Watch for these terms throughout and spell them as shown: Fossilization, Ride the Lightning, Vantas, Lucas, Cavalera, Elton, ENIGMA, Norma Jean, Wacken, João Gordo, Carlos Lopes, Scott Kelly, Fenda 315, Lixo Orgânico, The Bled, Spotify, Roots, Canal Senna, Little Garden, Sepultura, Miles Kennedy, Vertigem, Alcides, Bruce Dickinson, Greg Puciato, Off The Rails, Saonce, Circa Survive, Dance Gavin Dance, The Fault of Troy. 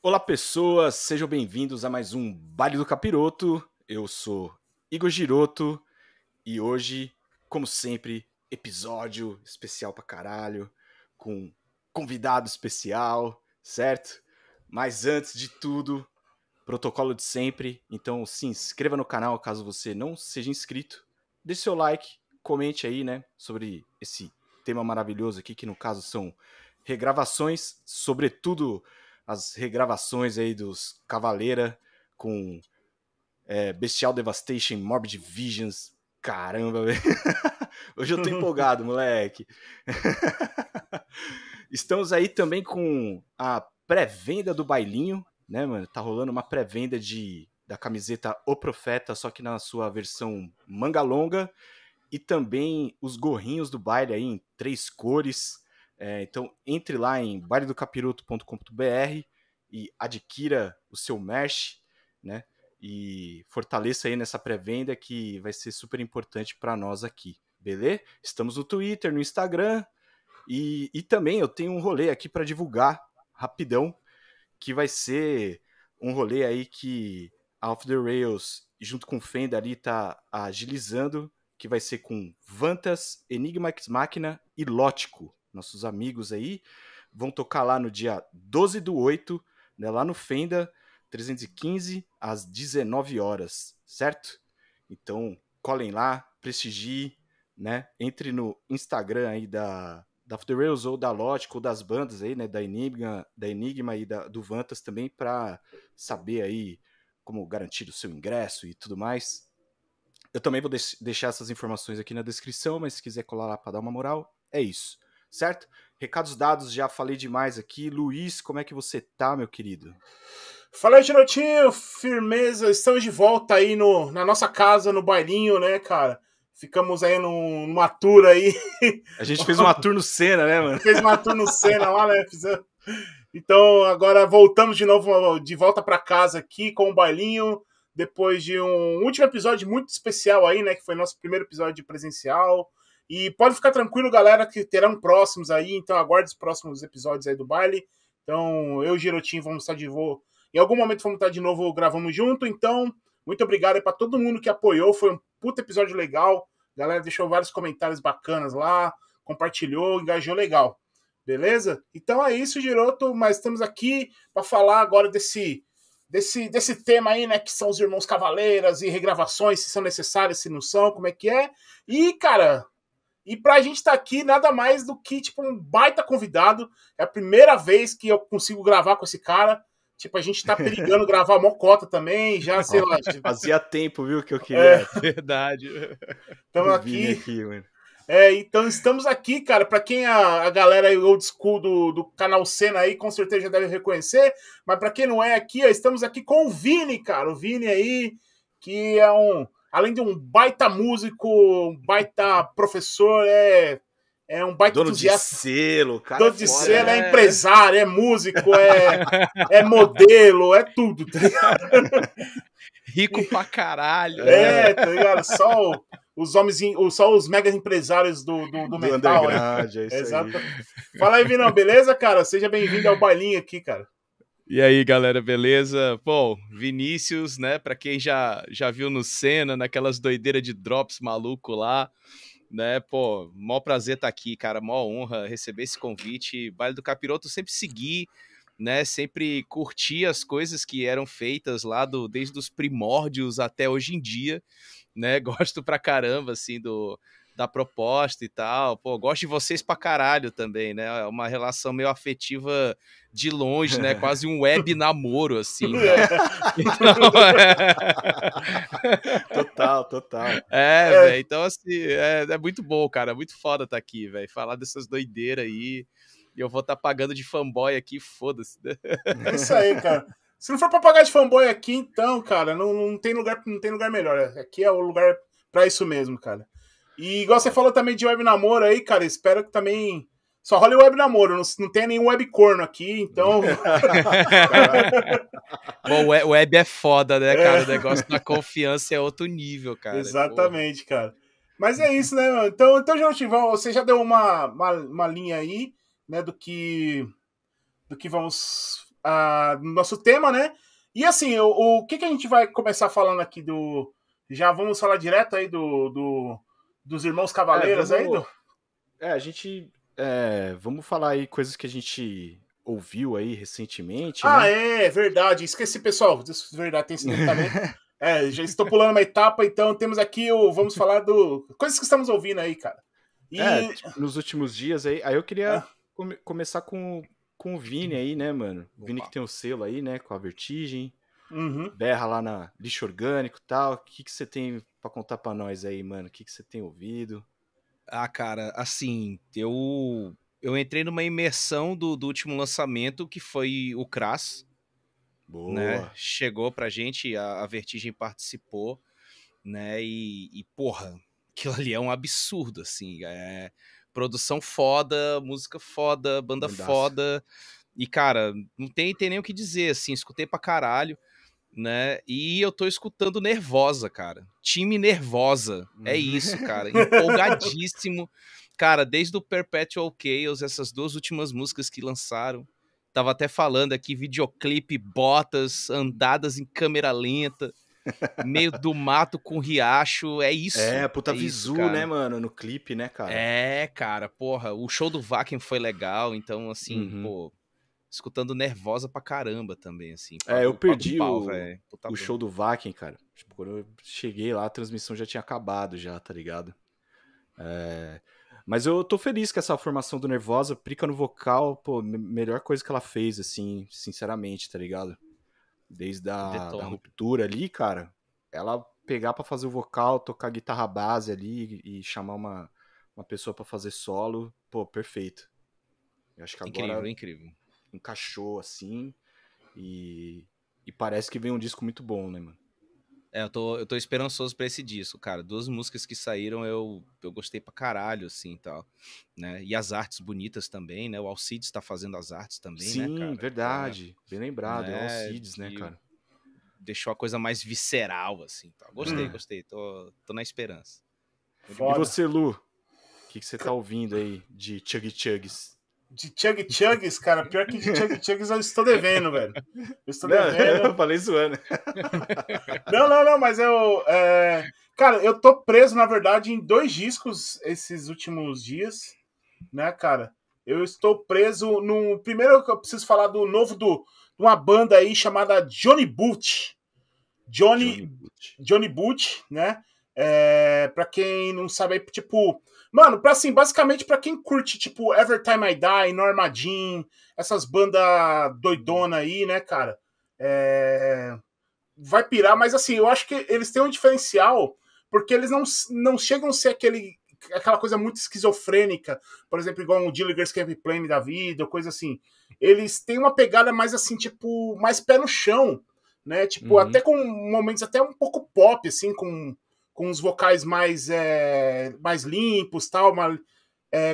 Olá pessoas, sejam bem-vindos a mais um Baile do Capiroto. Eu sou Igor Giroto e hoje, como sempre, episódio especial pra caralho, com convidado especial, certo? Mas antes de tudo, protocolo de sempre, então se inscreva no canal caso você não seja inscrito, deixe seu like, comente aí, né, sobre esse tema maravilhoso aqui, que no caso são regravações, sobretudo as regravações aí dos Cavalera com Bestial Devastation, Morbid Visions. Caramba, velho. Hoje eu tô empolgado, moleque. Estamos aí também com a pré-venda do bailinho, né, mano? Tá rolando uma pré-venda da camiseta O Profeta, só que na sua versão manga longa. E também os gorrinhos do baile aí em 3 cores. Então entre lá em bailedocapiroto.com.br e adquira o seu merch, né? E fortaleça aí nessa pré-venda que vai ser super importante para nós aqui, beleza? Estamos no Twitter, no Instagram e também eu tenho um rolê aqui para divulgar rapidão, que vai ser um rolê aí que a Off The Rails junto com Fenda ali tá agilizando, que vai ser com Vantas, Enigma Ex Machina e Lótico. Nossos amigos aí vão tocar lá no dia 12/8, né, lá no Fenda 315, às 19 horas, certo? Então, colhem lá, prestigiem, né? Entre no Instagram aí da Off The Rails ou da Lógica ou das bandas aí, né? Da Enigma e do Vantas também, para saber aí como garantir o seu ingresso e tudo mais. Eu também vou deixar essas informações aqui na descrição, mas se quiser colar lá para dar uma moral, é isso. Certo? Recados dados, já falei demais aqui. Luiz, como é que você tá, meu querido? Fala, Girotinho, firmeza, estamos de volta aí na nossa casa, no bailinho, né, cara? Ficamos aí numa tour aí. A gente fez uma tour no Senna, né, mano? Fez uma tour no Senna lá, né? Então, agora voltamos de novo, de volta pra casa aqui com o bailinho, depois de um último episódio muito especial aí, né, que foi nosso primeiro episódio presencial. E pode ficar tranquilo, galera, que terão próximos aí, então aguarde os próximos episódios aí do baile. Então, eu e o Girotinho vamos estar de novo. Em algum momento vamos estar de novo gravando junto, então muito obrigado aí pra todo mundo que apoiou, foi um puta episódio legal. A galera deixou vários comentários bacanas lá, compartilhou, engajou legal. Beleza? Então é isso, Giroto, mas estamos aqui para falar agora desse tema aí, né, que são os Irmãos Cavaleiras e regravações, se são necessárias, se não são, como é que é. E, cara... E pra gente estar aqui, nada mais do que, tipo, um baita convidado. É a primeira vez que eu consigo gravar com esse cara. Tipo, a gente tá perigando gravar a mocota também, já, sei lá. Fazia tempo, viu, que eu queria. É. Verdade. Estamos aqui. Mano. Então estamos aqui, cara. Pra quem a galera old school do canal Senna aí, com certeza já deve reconhecer. Mas pra quem não é aqui, ó, estamos aqui com o Vini, cara. O Vini aí, que é um... Além de um baita músico, um baita professor, é um baita dono entusiasta. De selo, cara. Dono de selo, é empresário, é músico, é modelo, é tudo, tá ligado? Rico pra caralho. Tá ligado? Só os mega empresários do metal. Underground, é isso aí. Exato. Fala aí, Vinão, beleza, cara? Seja bem-vindo ao bailinho aqui, cara. E aí, galera, beleza? Pô, Vinícius, né, pra quem já viu no Senna, naquelas doideiras de drops maluco lá, né, pô, mó prazer estar aqui, cara, mó honra receber esse convite. Baile do Capiroto sempre segui, né, sempre curti as coisas que eram feitas lá desde os primórdios até hoje em dia, né, gosto pra caramba, assim, da proposta e tal, pô, gosto de vocês pra caralho também, né, é uma relação meio afetiva de longe, né, quase um web namoro, assim, né? Então, Total. Véio, então, assim, é muito bom, cara, é muito foda estar aqui, velho, falar dessas doideiras aí, e eu vou estar pagando de fanboy aqui, foda-se, né? É isso aí, cara. Se não for pra pagar de fanboy aqui, então, cara, não tem lugar melhor, aqui é o lugar pra isso mesmo, cara. E igual você falou também de web namoro aí, cara, espero que também só role web namoro, não tem nenhum web corno aqui, então... Bom, web é foda, né, cara? O negócio da confiança é outro nível, cara. Exatamente, porra. Cara. Mas é isso, né, mano? Então João, você já deu uma linha aí, né, do que vamos no nosso tema, né? E assim, o que a gente vai começar falando aqui do... Já vamos falar direto aí dos irmãos Cavaleiros aí? A gente... vamos falar aí coisas que a gente ouviu aí recentemente. É verdade. Esqueci, pessoal. Verdade, tem esse detalhe. Já estou pulando uma etapa, então temos aqui o... Vamos falar do... Coisas que estamos ouvindo aí, cara. E... tipo, nos últimos dias aí... Aí eu queria começar com o Vini aí, né, mano? O Vini que tem um selo aí, né? Com a Vertigem. Berra lá na Lixo Orgânico e tal. O que você tem pra contar pra nós aí, mano? O que você tem ouvido? Ah, cara, assim, eu entrei numa imersão do último lançamento, que foi o Crass. Boa. Né? Chegou pra gente, a Vertigem participou, né? E, porra, aquilo ali é um absurdo, assim, produção foda, música foda, banda foda. E, cara, não tem nem o que dizer, assim, escutei pra caralho, né? E eu tô escutando Nervosa, cara. Time Nervosa. É isso, cara. Empolgadíssimo. Cara, desde o Perpetual Chaos, essas duas últimas músicas que lançaram. Tava até falando aqui, videoclipe, botas, andadas em câmera lenta, meio do mato com riacho, é isso. Puta visu, né, mano, no clipe, né, cara? Cara, porra, o show do Wacken foi legal, então, assim, pô, escutando Nervosa pra caramba também, assim. Eu perdi o show do Wacken, cara. Tipo, quando eu cheguei lá, a transmissão já tinha acabado já, tá ligado? Mas eu tô feliz com essa formação do Nervosa, Prica no vocal, pô, melhor coisa que ela fez, assim, sinceramente, tá ligado? Desde a ruptura ali, cara, ela pegar pra fazer o vocal, tocar guitarra base ali e chamar uma pessoa pra fazer solo, pô, perfeito. Eu acho que agora incrível. Encaixou, assim, e parece que vem um disco muito bom, né, mano? Eu tô esperançoso pra esse disco, cara. Duas músicas que saíram eu gostei pra caralho, assim, e tal, né? E as artes bonitas também, né? O Alcides tá fazendo as artes também, né, cara? Sim, verdade. Bem lembrado, é o Alcides, né, cara? Deixou a coisa mais visceral, assim, tal. Gostei. Tô na esperança. Foda. E você, Lu? O que você tá ouvindo aí de Chug Chugs? De Chug Chugs, cara, pior que de Chug Chugs eu estou devendo, velho. Eu falei zoando. Não, mas eu... Cara, eu tô preso, na verdade, em dois discos esses últimos dias, né, cara? Eu estou preso no... Primeiro eu preciso falar do novo de uma banda aí chamada Johnny Butch. Johnny Butch, né? Pra quem não sabe, é tipo... Mano, basicamente pra quem curte, tipo, Every Time I Die, Norma Jean, essas bandas doidona aí, né, cara? Vai pirar, mas assim, eu acho que eles têm um diferencial, porque eles não chegam a ser aquela coisa muito esquizofrênica, por exemplo, igual um Dilliger's Campplane da vida, ou coisa assim. Eles têm uma pegada mais assim, tipo, mais pé no chão, né? Tipo, até com momentos até um pouco pop, assim, com os vocais mais limpos, tal,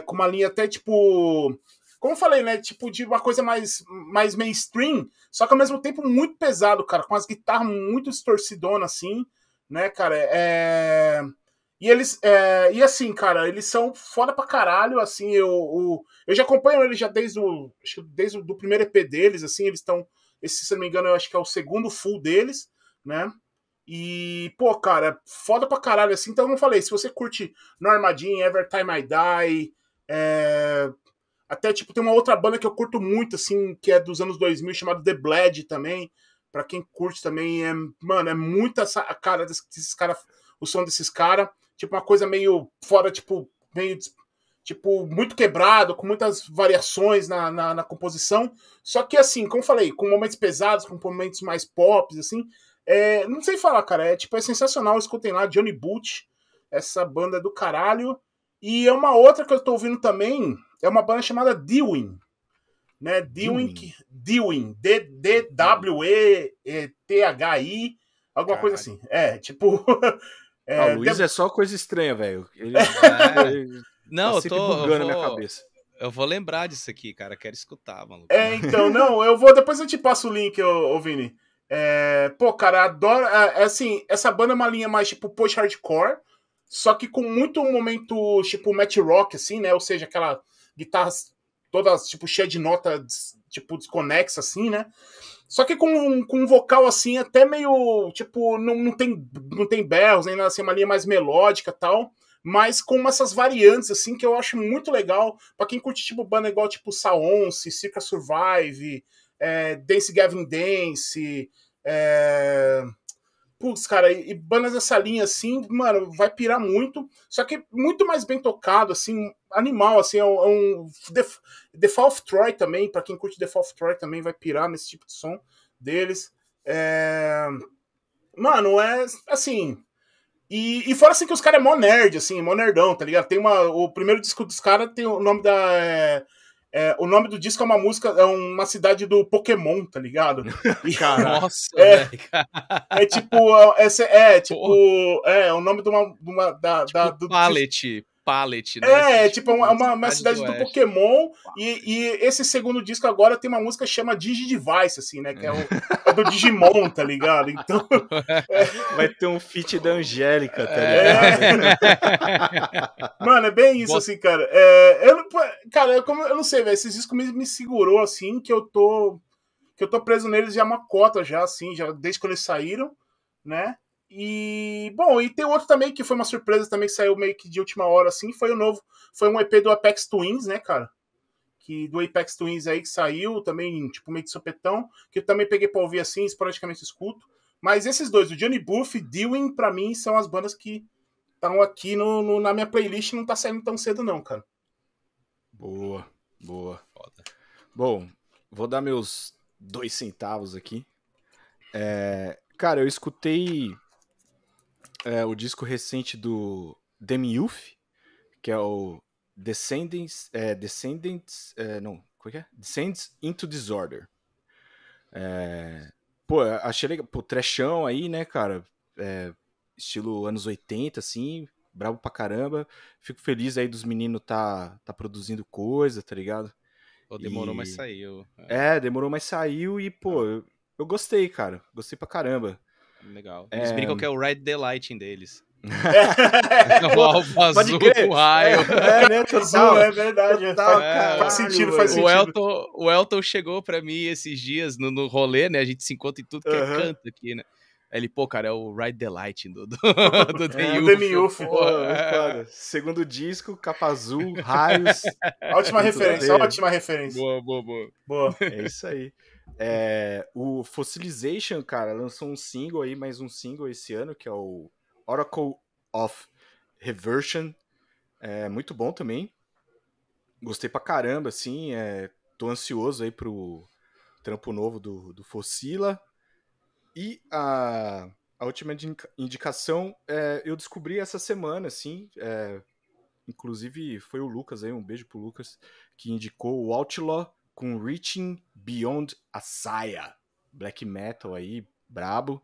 com uma linha até, tipo... Como eu falei, né? Tipo, de uma coisa mais mainstream, só que ao mesmo tempo muito pesado, cara, com as guitarras muito distorcidonas, assim, né, cara? E eles... E assim, cara, eles são foda pra caralho, assim, eu já acompanho eles já desde o primeiro EP deles, assim, eles estão... Se eu não me engano, eu acho que é o segundo full deles, né? E, pô, cara, foda pra caralho, assim. Então, como eu falei, se você curte Norma Jean, Every Time I Die, até, tipo, tem uma outra banda que eu curto muito, assim, que é dos anos 2000, chamada The Bled também, pra quem curte também, mano, é muito a cara desses caras, o som desses caras, tipo, uma coisa meio fora, tipo, meio... Tipo, muito quebrado, com muitas variações na composição. Só que, assim, como eu falei, com momentos pesados, com momentos mais pop, assim... não sei falar, cara, tipo, é sensacional. Escutem lá, Johnny Butch, essa banda é do caralho. E é uma outra que eu tô ouvindo também, é uma banda chamada Dwelling, né? Dwelling, D-W-E-T-H-I, alguma coisa assim. Tipo... O Luiz é só coisa estranha, velho. Não, tá bugando na minha cabeça. Eu vou lembrar disso aqui, cara, quero escutar, maluco. Então, não, eu vou, depois eu te passo o link, ô Vini. Pô, cara, adoro. Assim, essa banda é uma linha mais tipo post-hardcore, só que com muito momento tipo math rock, assim, né? Ou seja, aquela guitarra toda tipo cheia de nota tipo, desconexa, assim, né? Só que com um vocal, assim, até meio, tipo, não tem berros, nem nada assim, uma linha mais melódica e tal, mas com essas variantes, assim, que eu acho muito legal pra quem curte, tipo, banda igual, tipo, Saonce, Circa Survive, Dance Gavin Dance, Putz, cara, e bandas dessa linha, assim, mano, vai pirar muito. Só que muito mais bem tocado, assim, animal, assim, The Fault of Troy também, pra quem curte The Fault of Troy também vai pirar nesse tipo de som deles. Mano, é assim... E fora assim que os caras é mó nerd, assim, mó nerdão, tá ligado? Tem o primeiro disco dos caras tem o nome da... o nome do disco é uma música, é uma cidade do Pokémon, tá ligado? Cara, nossa, tipo, o nome de uma tipo do Palette, né? Tipo, uma cidade do Pokémon, e esse segundo disco agora tem uma música que chama Digidevice, assim, né? Que é do Digimon, tá ligado? Então... Vai ter um feat da Angélica, tá ligado? Mano, é bem isso, assim, cara. Eu não sei, velho, esses discos me segurou, assim, que eu tô preso neles já há uma cota, já, assim, já desde que eles saíram, né? E, bom, e tem outro também que foi uma surpresa também, que saiu meio que de última hora, assim, foi um EP do Apex Twins, né, cara? Do Apex Twins aí, que saiu também, tipo, meio de sopetão, que eu também peguei pra ouvir, assim, esporadicamente escuto. Mas esses dois, o Johnny Butch e Dwelling, pra mim, são as bandas que estão aqui na minha playlist, não tá saindo tão cedo não, cara. Boa, boa. Foda. Bom, vou dar meus 2 centavos aqui. Cara, eu escutei... o disco recente do Demi-Youth, que é o Descends into Disorder. Pô, achei legal. Pô, trechão aí, né, cara? Estilo anos 80, assim, brabo pra caramba. Fico feliz aí dos meninos tá produzindo coisa, tá ligado? Pô, demorou, mas saiu. Demorou, mas saiu e, pô, eu gostei, cara. Gostei pra caramba. Legal. Eles brincam que é o Ride the Lightning deles. O álbum azul com raio. É verdade. Faz sentido, faz sentido. O Elton chegou pra mim esses dias no rolê, né? A gente se encontra em tudo que é canto aqui, né? Ele, pô, cara, é o Ride the Lightning do Demi-Youth. Segundo disco, capa azul, raios. Ótima referência, ótima referência. Boa. É isso aí. O Fossilization, cara, lançou um single aí, mais um single esse ano, que é o Oracle of Reversion. Muito bom também. Gostei pra caramba, assim. Tô ansioso aí pro trampo novo do Fossila. E a última indicação eu descobri essa semana, assim. Inclusive foi o Lucas aí, um beijo pro Lucas, que indicou o Outlaw com Reaching Beyond a Saia. Black metal aí, brabo.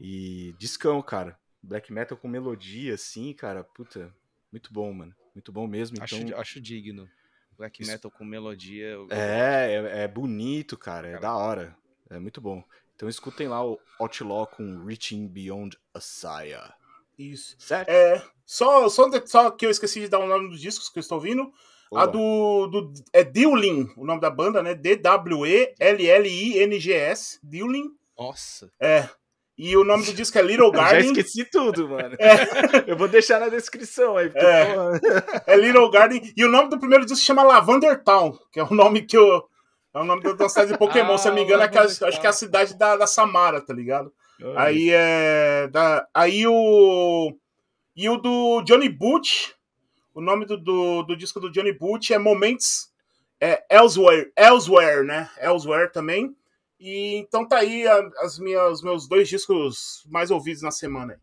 E discão, cara. Black metal com melodia, assim, cara. Puta, muito bom, mano. Muito bom mesmo. Então... Acho digno. Black metal com melodia. É bonito, cara. É da hora. É muito bom. Então escutem lá o Outlaw com Reaching Beyond a Saia. Isso. Certo? Só que eu esqueci de dar o nome dos discos que eu estou ouvindo. Boa. A do Dwelling, o nome da banda, né? D-W-E-L-L-I-N-G-S. Dwelling. Nossa. E o nome do disco é Little Garden. Já esqueci tudo, mano. Eu vou deixar na descrição aí. Porque, é Little Garden. E o nome do primeiro disco se chama Lavender Town, que é o nome que eu... É o nome da cidade de Pokémon, se eu não me engano, acho que é a cidade da Samara, tá ligado? Oh. E o do Johnny Butch... O nome do disco do Johnny Butch é Moments Elsewhere, né? Elsewhere também. E então tá aí os meus 2 discos mais ouvidos na semana.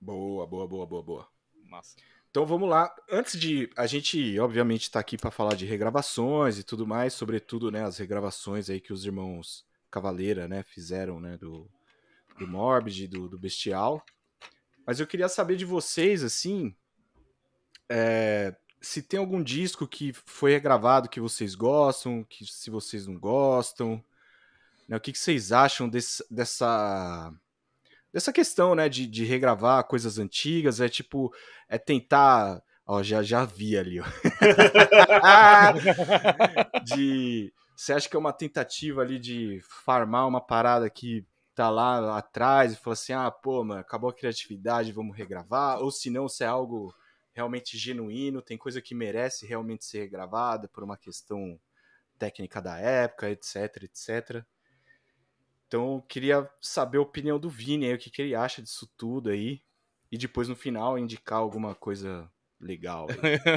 Boa. Massa. Então vamos lá. Antes de... A gente, obviamente, tá aqui pra falar de regravações e tudo mais, sobretudo, né, as regravações aí que os irmãos Cavalera, né, fizeram, né, do Morbid, do Bestial. Mas eu queria saber de vocês, assim... se tem algum disco que foi regravado que vocês gostam, que se vocês não gostam, né, o que vocês acham dessa questão, né, de regravar coisas antigas, tipo, tentar, ó, já vi ali, ó. Você acha que é uma tentativa ali de farmar uma parada que tá lá atrás e fala assim, ah, pô, mano, acabou a criatividade, vamos regravar? Ou se não, se é algo realmente genuíno, tem coisa que merece realmente ser regravada por uma questão técnica da época, etc, etc. Então, eu queria saber a opinião do Vini aí, o que ele acha disso tudo aí, e depois no final indicar alguma coisa legal.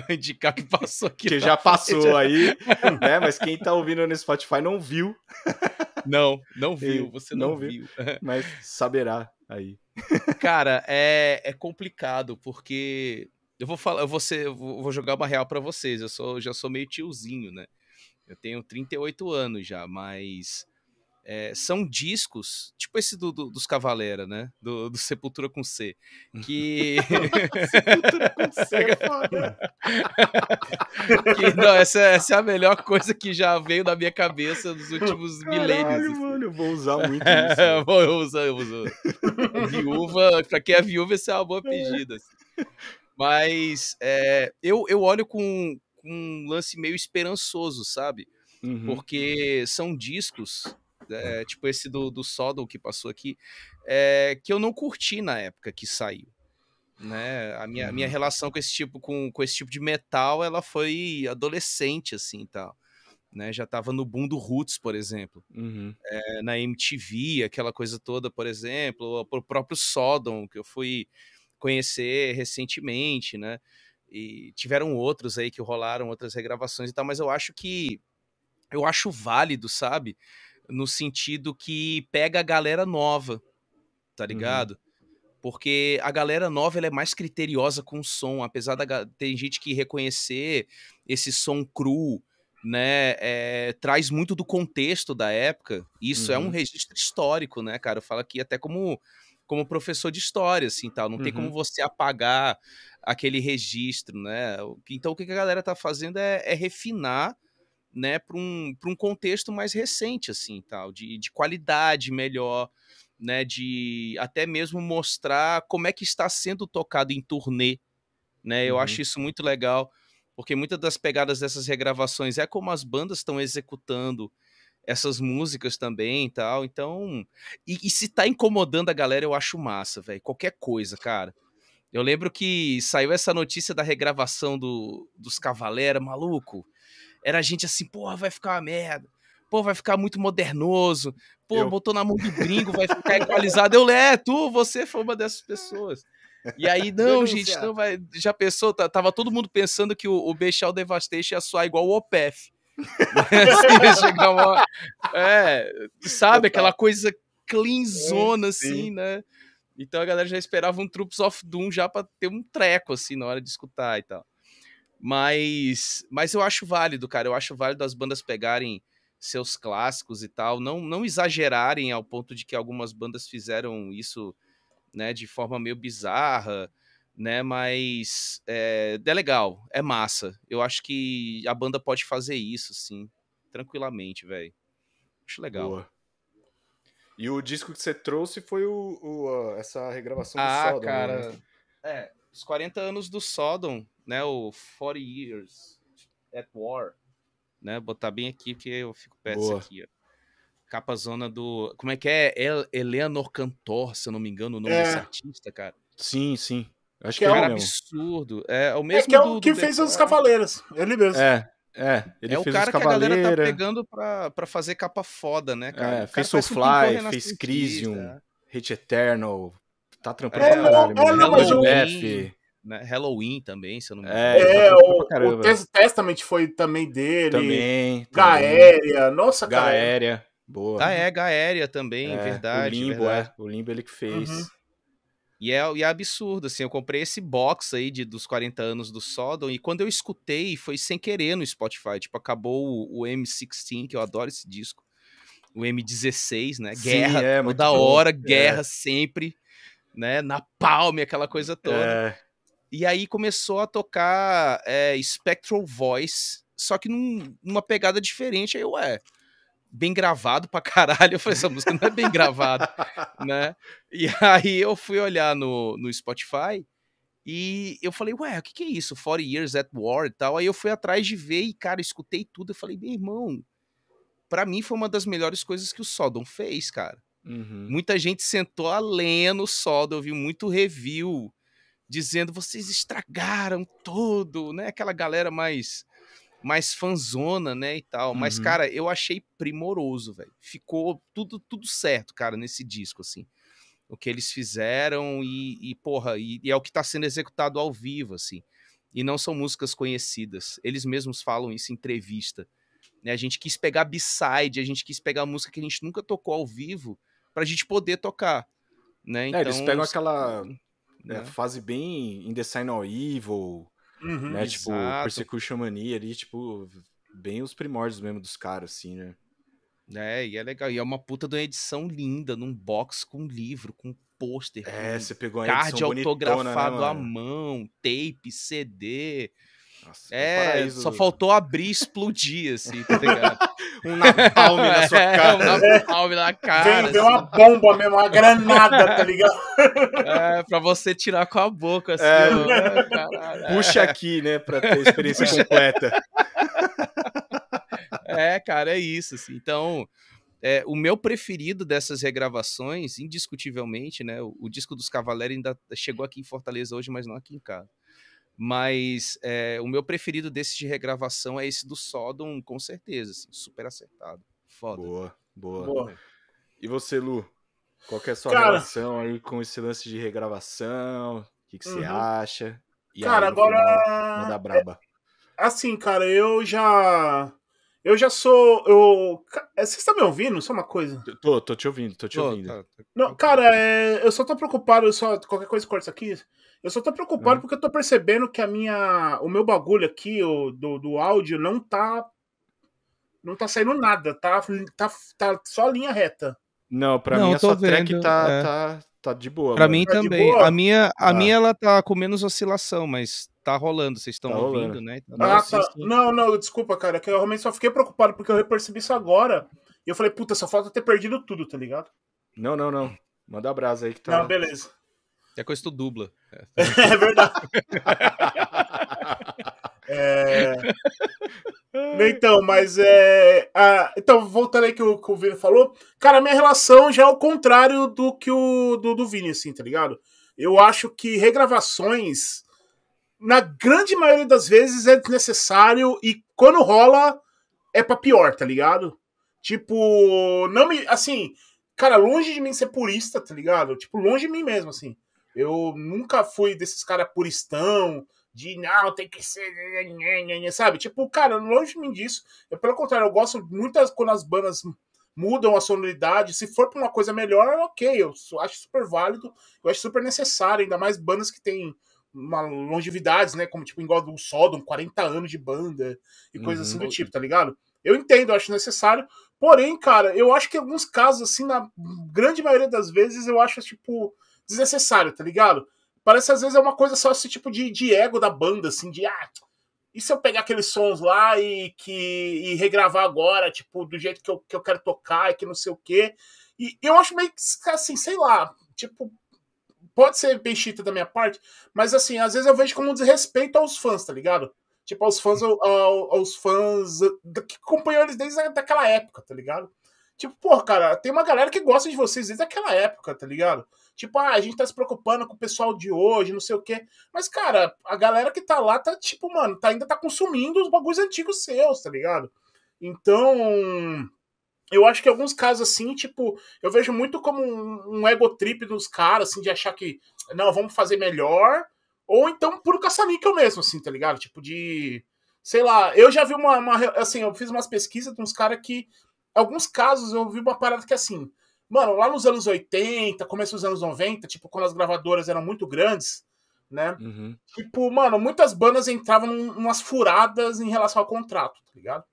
Indicar que passou aqui. Que já passou aí, né? Mas quem tá ouvindo no Spotify não viu. Não viu, você não viu. Mas saberá aí. Cara, é complicado, porque eu vou jogar uma real pra vocês, eu já sou meio tiozinho, né? Eu tenho 38 anos já, mas são discos, tipo esse dos Cavalera, né? Do Sepultura com C. Que. Sepultura com C é foda. Não, essa é a melhor coisa que já veio da minha cabeça nos últimos milênios. Mano, eu vou usar muito isso. Né? eu vou usar. Viúva, pra quem é viúva, essa é uma boa pedida. Assim. Mas eu olho com um lance meio esperançoso, sabe? Uhum. Porque são discos, tipo esse do Sodom que passou aqui, que eu não curti na época que saiu, né? A minha relação com esse tipo de metal, ela foi adolescente, assim, tal, né? Já tava no boom do Roots, por exemplo, uhum. Na MTV, aquela coisa toda, por exemplo, o próprio Sodom, que eu fui conhecer recentemente, né? E tiveram outros aí que rolaram, outras regravações e tal, mas eu acho válido, sabe? No sentido que pega a galera nova, tá ligado? Uhum. Porque a galera nova, ela é mais criteriosa com o som, apesar da... Tem gente que reconhecer esse som cru, né? Traz muito do contexto da época. Isso uhum. é um registro histórico, né, cara? Eu falo aqui até como professor de história, assim, tal. Não uhum. tem como você apagar aquele registro, né? Então, o que a galera tá fazendo é refinar, né, para um contexto mais recente, assim, tal, de qualidade melhor, né, de até mesmo mostrar como é que está sendo tocado em turnê, né? Eu uhum. acho isso muito legal, porque muitas das pegadas dessas regravações é como as bandas estão executando essas músicas também e tal, então... E se tá incomodando a galera, eu acho massa, velho, qualquer coisa, cara. Eu lembro que saiu essa notícia da regravação dos Cavalera, maluco, era a gente assim, pô, vai ficar uma merda, pô, vai ficar muito modernoso, pô, botou na mão do gringo, vai ficar equalizado, você foi uma dessas pessoas. E aí, não, gente, não vai... Já pensou, tava todo mundo pensando que o Bestial Devastation ia soar igual o OPEF. Sabe, aquela coisa cleanzona, assim, né? Então a galera já esperava um Troops of Doom já pra ter um treco, assim, na hora de escutar e tal. Mas eu acho válido, cara, eu acho válido as bandas pegarem seus clássicos e tal, não exagerarem ao ponto de que algumas bandas fizeram isso, né, de forma meio bizarra, né, mas é legal, é massa, eu acho que a banda pode fazer isso, sim, tranquilamente, velho, acho legal. Boa. E o disco que você trouxe foi essa regravação do Sodom, cara, né? Os 40 anos do Sodom, né, o 40 Years at War, né, botar bem aqui, porque eu fico perto disso aqui, ó. Capa zona do, como é que é? Eleanor Cantor, se eu não me engano, o nome desse artista, cara. Sim, acho que é o mesmo. Cara, absurdo, é o mesmo que fez os Cavaleiros, ele mesmo. Ele fez os Cavaleiros. É o cara que a galera tá pegando pra fazer capa foda, né, cara? Fez Soulfly, fez Crisium, Hate Eternal, tá trampando Halloween, né? Halloween também, se eu não me engano. O Testament foi também dele. Gaéria, nossa, cara. Gaéria, boa. Gaéria também, verdade. O Limbo ele que fez. Uhum. E é absurdo, assim, eu comprei esse box aí dos 40 anos do Sodom, e quando eu escutei, foi sem querer no Spotify, tipo, acabou o M16, que eu adoro esse disco, o M16, né, guerra, toda hora, guerra sempre, né, na palme, aquela coisa toda. E aí começou a tocar Spectral Voice, só que numa pegada diferente, aí bem gravado pra caralho, eu falei, essa música não é bem gravada, né? E aí eu fui olhar no Spotify e eu falei, o que é isso? 40 Years at War e tal. Aí eu fui atrás de ver e, cara, escutei tudo, eu falei, meu irmão, pra mim foi uma das melhores coisas que o Sodom fez, cara. Uhum. Muita gente sentou a lenha no Sodom, eu vi muito review dizendo, vocês estragaram tudo, né? Aquela galera mais fanzona, né, e tal. Uhum. Mas, cara, eu achei primoroso, velho. Ficou tudo certo, cara, nesse disco, assim. O que eles fizeram e é o que tá sendo executado ao vivo, assim. E não são músicas conhecidas. Eles mesmos falam isso em entrevista. Né? A gente quis pegar B-side, a gente quis pegar música que a gente nunca tocou ao vivo pra gente poder tocar. Né? Então, eles pegam aquela... né? Fase bem In The Sign of Evil, uhum, né? Tipo, Persecution Mania ali, tipo, bem os primórdios mesmo dos caras, assim, né? É, e é legal. E é uma puta de uma edição linda, num box com livro, com pôster. É, com você pegou a card autografado, né, à mão, tape, CD. Nossa, é, paraíso, só faltou abrir e explodir, assim, tá ligado? Um napalm na sua cara. Um napalm na cara. Vendeu assim, uma bomba mesmo, uma granada, tá ligado? É, pra você tirar com a boca, assim. É. Ó, caralho, puxa aqui, né, pra ter a experiência completa. É, cara, é isso, assim. Então, o meu preferido dessas regravações, indiscutivelmente, né, o disco dos Cavalera ainda chegou aqui em Fortaleza hoje, mas não aqui em casa. Mas o meu preferido desse de regravação é esse do Sodom, com certeza, assim, super acertado. Foda. Boa. E você, Lu? Qual que é a sua relação aí com esse lance de regravação? O que você acha? E cara, aí, agora... Manda braba. Assim, cara, eu já sou... Vocês estão me ouvindo? Só uma coisa. Tô te ouvindo, tô te ouvindo. Tá. Não, cara, eu só tô preocupado, qualquer coisa corta isso aqui... Eu só tô preocupado porque eu tô percebendo que o meu bagulho aqui, do áudio, não tá saindo nada, tá só linha reta. Não, pra mim essa track tá de boa. Pra mim também. A minha ela tá com menos oscilação, mas tá rolando, vocês estão ouvindo, né? Então, tá. Não, desculpa, cara, que eu realmente só fiquei preocupado porque eu percebi isso agora e eu falei, puta, só falta ter perdido tudo, tá ligado? Não. Manda a brasa aí que tá... Não, beleza. É coisa do dubla. É verdade. Então, mas então, voltando aí que o Vini falou, cara, minha relação já é o contrário do que do Vini, assim, tá ligado? Eu acho que regravações, na grande maioria das vezes, é desnecessário e quando rola, é pra pior, tá ligado? Tipo, não me... Assim, cara, longe de mim ser purista, tá ligado? Tipo, longe de mim mesmo, assim. Eu nunca fui desses caras puristão, de não, tem que ser... Sabe? Tipo, cara, longe de mim disso. Eu, pelo contrário, eu gosto muito quando as bandas mudam a sonoridade. Se for pra uma coisa melhor, ok. Eu acho super válido. Eu acho super necessário. Ainda mais bandas que têm uma longevidade, né? Como, tipo, igual do Sodom, 40 anos de banda e coisa assim do tipo, tá ligado? Eu entendo, eu acho necessário. Porém, cara, eu acho que em alguns casos, assim, na grande maioria das vezes, eu acho, tipo... desnecessário, tá ligado? Parece às vezes é uma coisa só esse tipo de ego da banda, assim, de e se eu pegar aqueles sons lá e regravar agora, tipo, do jeito que eu quero tocar e que não sei o quê. E eu acho meio que, assim, sei lá, tipo, pode ser bem chita da minha parte, mas assim, às vezes eu vejo como um desrespeito aos fãs, tá ligado? Tipo, aos fãs que acompanham eles desde aquela época, tá ligado? Tipo, pô, cara, tem uma galera que gosta de vocês desde aquela época, tá ligado? Tipo, a gente tá se preocupando com o pessoal de hoje, não sei o quê. Mas, cara, a galera que tá lá tá, tipo, mano, ainda tá consumindo os bagulhos antigos seus, tá ligado? Então, eu acho que em alguns casos, assim, tipo, eu vejo muito como um ego trip dos caras, assim, de achar que, não, vamos fazer melhor. Ou então, puro caça-níquel mesmo, assim, tá ligado? Tipo, de, sei lá, eu já vi assim, eu fiz umas pesquisas de uns caras que, em alguns casos, eu vi uma parada que, assim, mano, lá nos anos 80, começo dos anos 90, tipo, quando as gravadoras eram muito grandes, né? Uhum. Tipo, mano, muitas bandas entravam em umas furadas em relação ao contrato, tá ligado?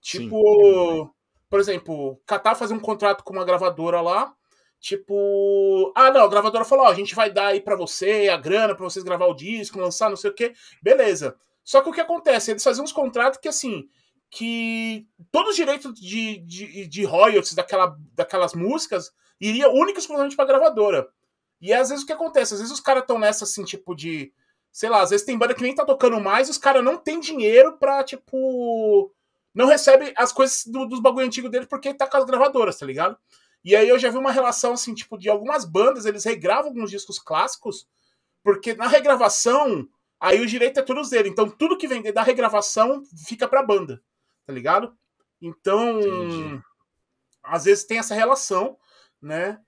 Tipo, sim, por exemplo, Catar fazia um contrato com uma gravadora lá, tipo... Ah, não, a gravadora falou, ó, a gente vai dar aí pra você a grana, pra vocês gravar o disco, lançar, não sei o quê. Beleza. Só que o que acontece? Eles faziam uns contratos que, assim... que todos os direitos de royalties daquelas músicas iria única e exclusivamente pra gravadora. E às vezes o que acontece? Às vezes os caras estão nessa, assim, tipo de... Sei lá, às vezes tem banda que nem tá tocando mais, os caras não tem dinheiro pra, tipo... não recebe as coisas dos bagulho antigo dele porque tá com as gravadoras, tá ligado? E aí eu já vi uma relação, assim, tipo, de algumas bandas, eles regravam alguns discos clássicos, porque na regravação, aí o direito é todos dele. Então tudo que vender da regravação fica pra banda, tá ligado? Então, entendi. Às vezes tem essa relação, né?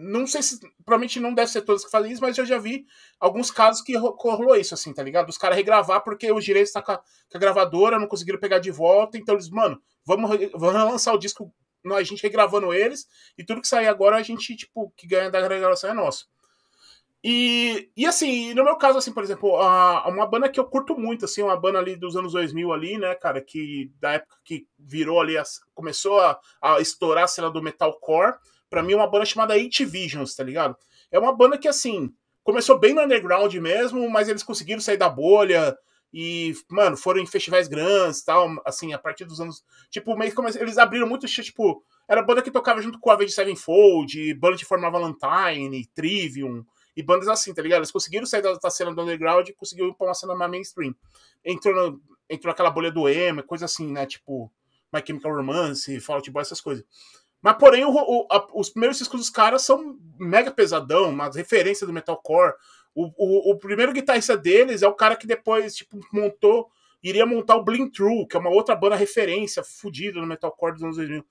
Não sei se, provavelmente não deve ser todos que fazem isso, mas eu já vi alguns casos que rolou isso, assim, tá ligado? Os caras regravar porque os direitos tá com a gravadora, não conseguiram pegar de volta, então eles, mano, vamos lançar o disco, a gente regravando eles, e tudo que sair agora a gente, tipo, que ganha da regravação é nosso. E assim, no meu caso, assim, por exemplo, uma banda que eu curto muito, assim, uma banda ali dos anos 2000 ali, né, cara, que da época que virou ali, começou a estourar a cena do metalcore, pra mim é uma banda chamada Eight Visions, tá ligado? É uma banda que, assim, começou bem no underground mesmo, mas eles conseguiram sair da bolha e, mano, foram em festivais grandes e tal, assim, a partir dos anos, tipo, meio que eles abriram muito, tipo, era banda que tocava junto com a Avenged Sevenfold, banda que formava Valentine, Trivium, e bandas assim, tá ligado? Eles conseguiram sair da cena do underground e conseguiram ir pra uma cena mais mainstream. Entrou naquela bolha do emo, coisa assim, né? Tipo, My Chemical Romance, Fall Out Boy, essas coisas. Mas, porém, os primeiros discos dos caras são mega pesadão, uma referência do metalcore. O primeiro guitarrista deles é o cara que depois, tipo, iria montar o Bleed Through, que é uma outra banda referência fodida no metalcore dos anos 2000.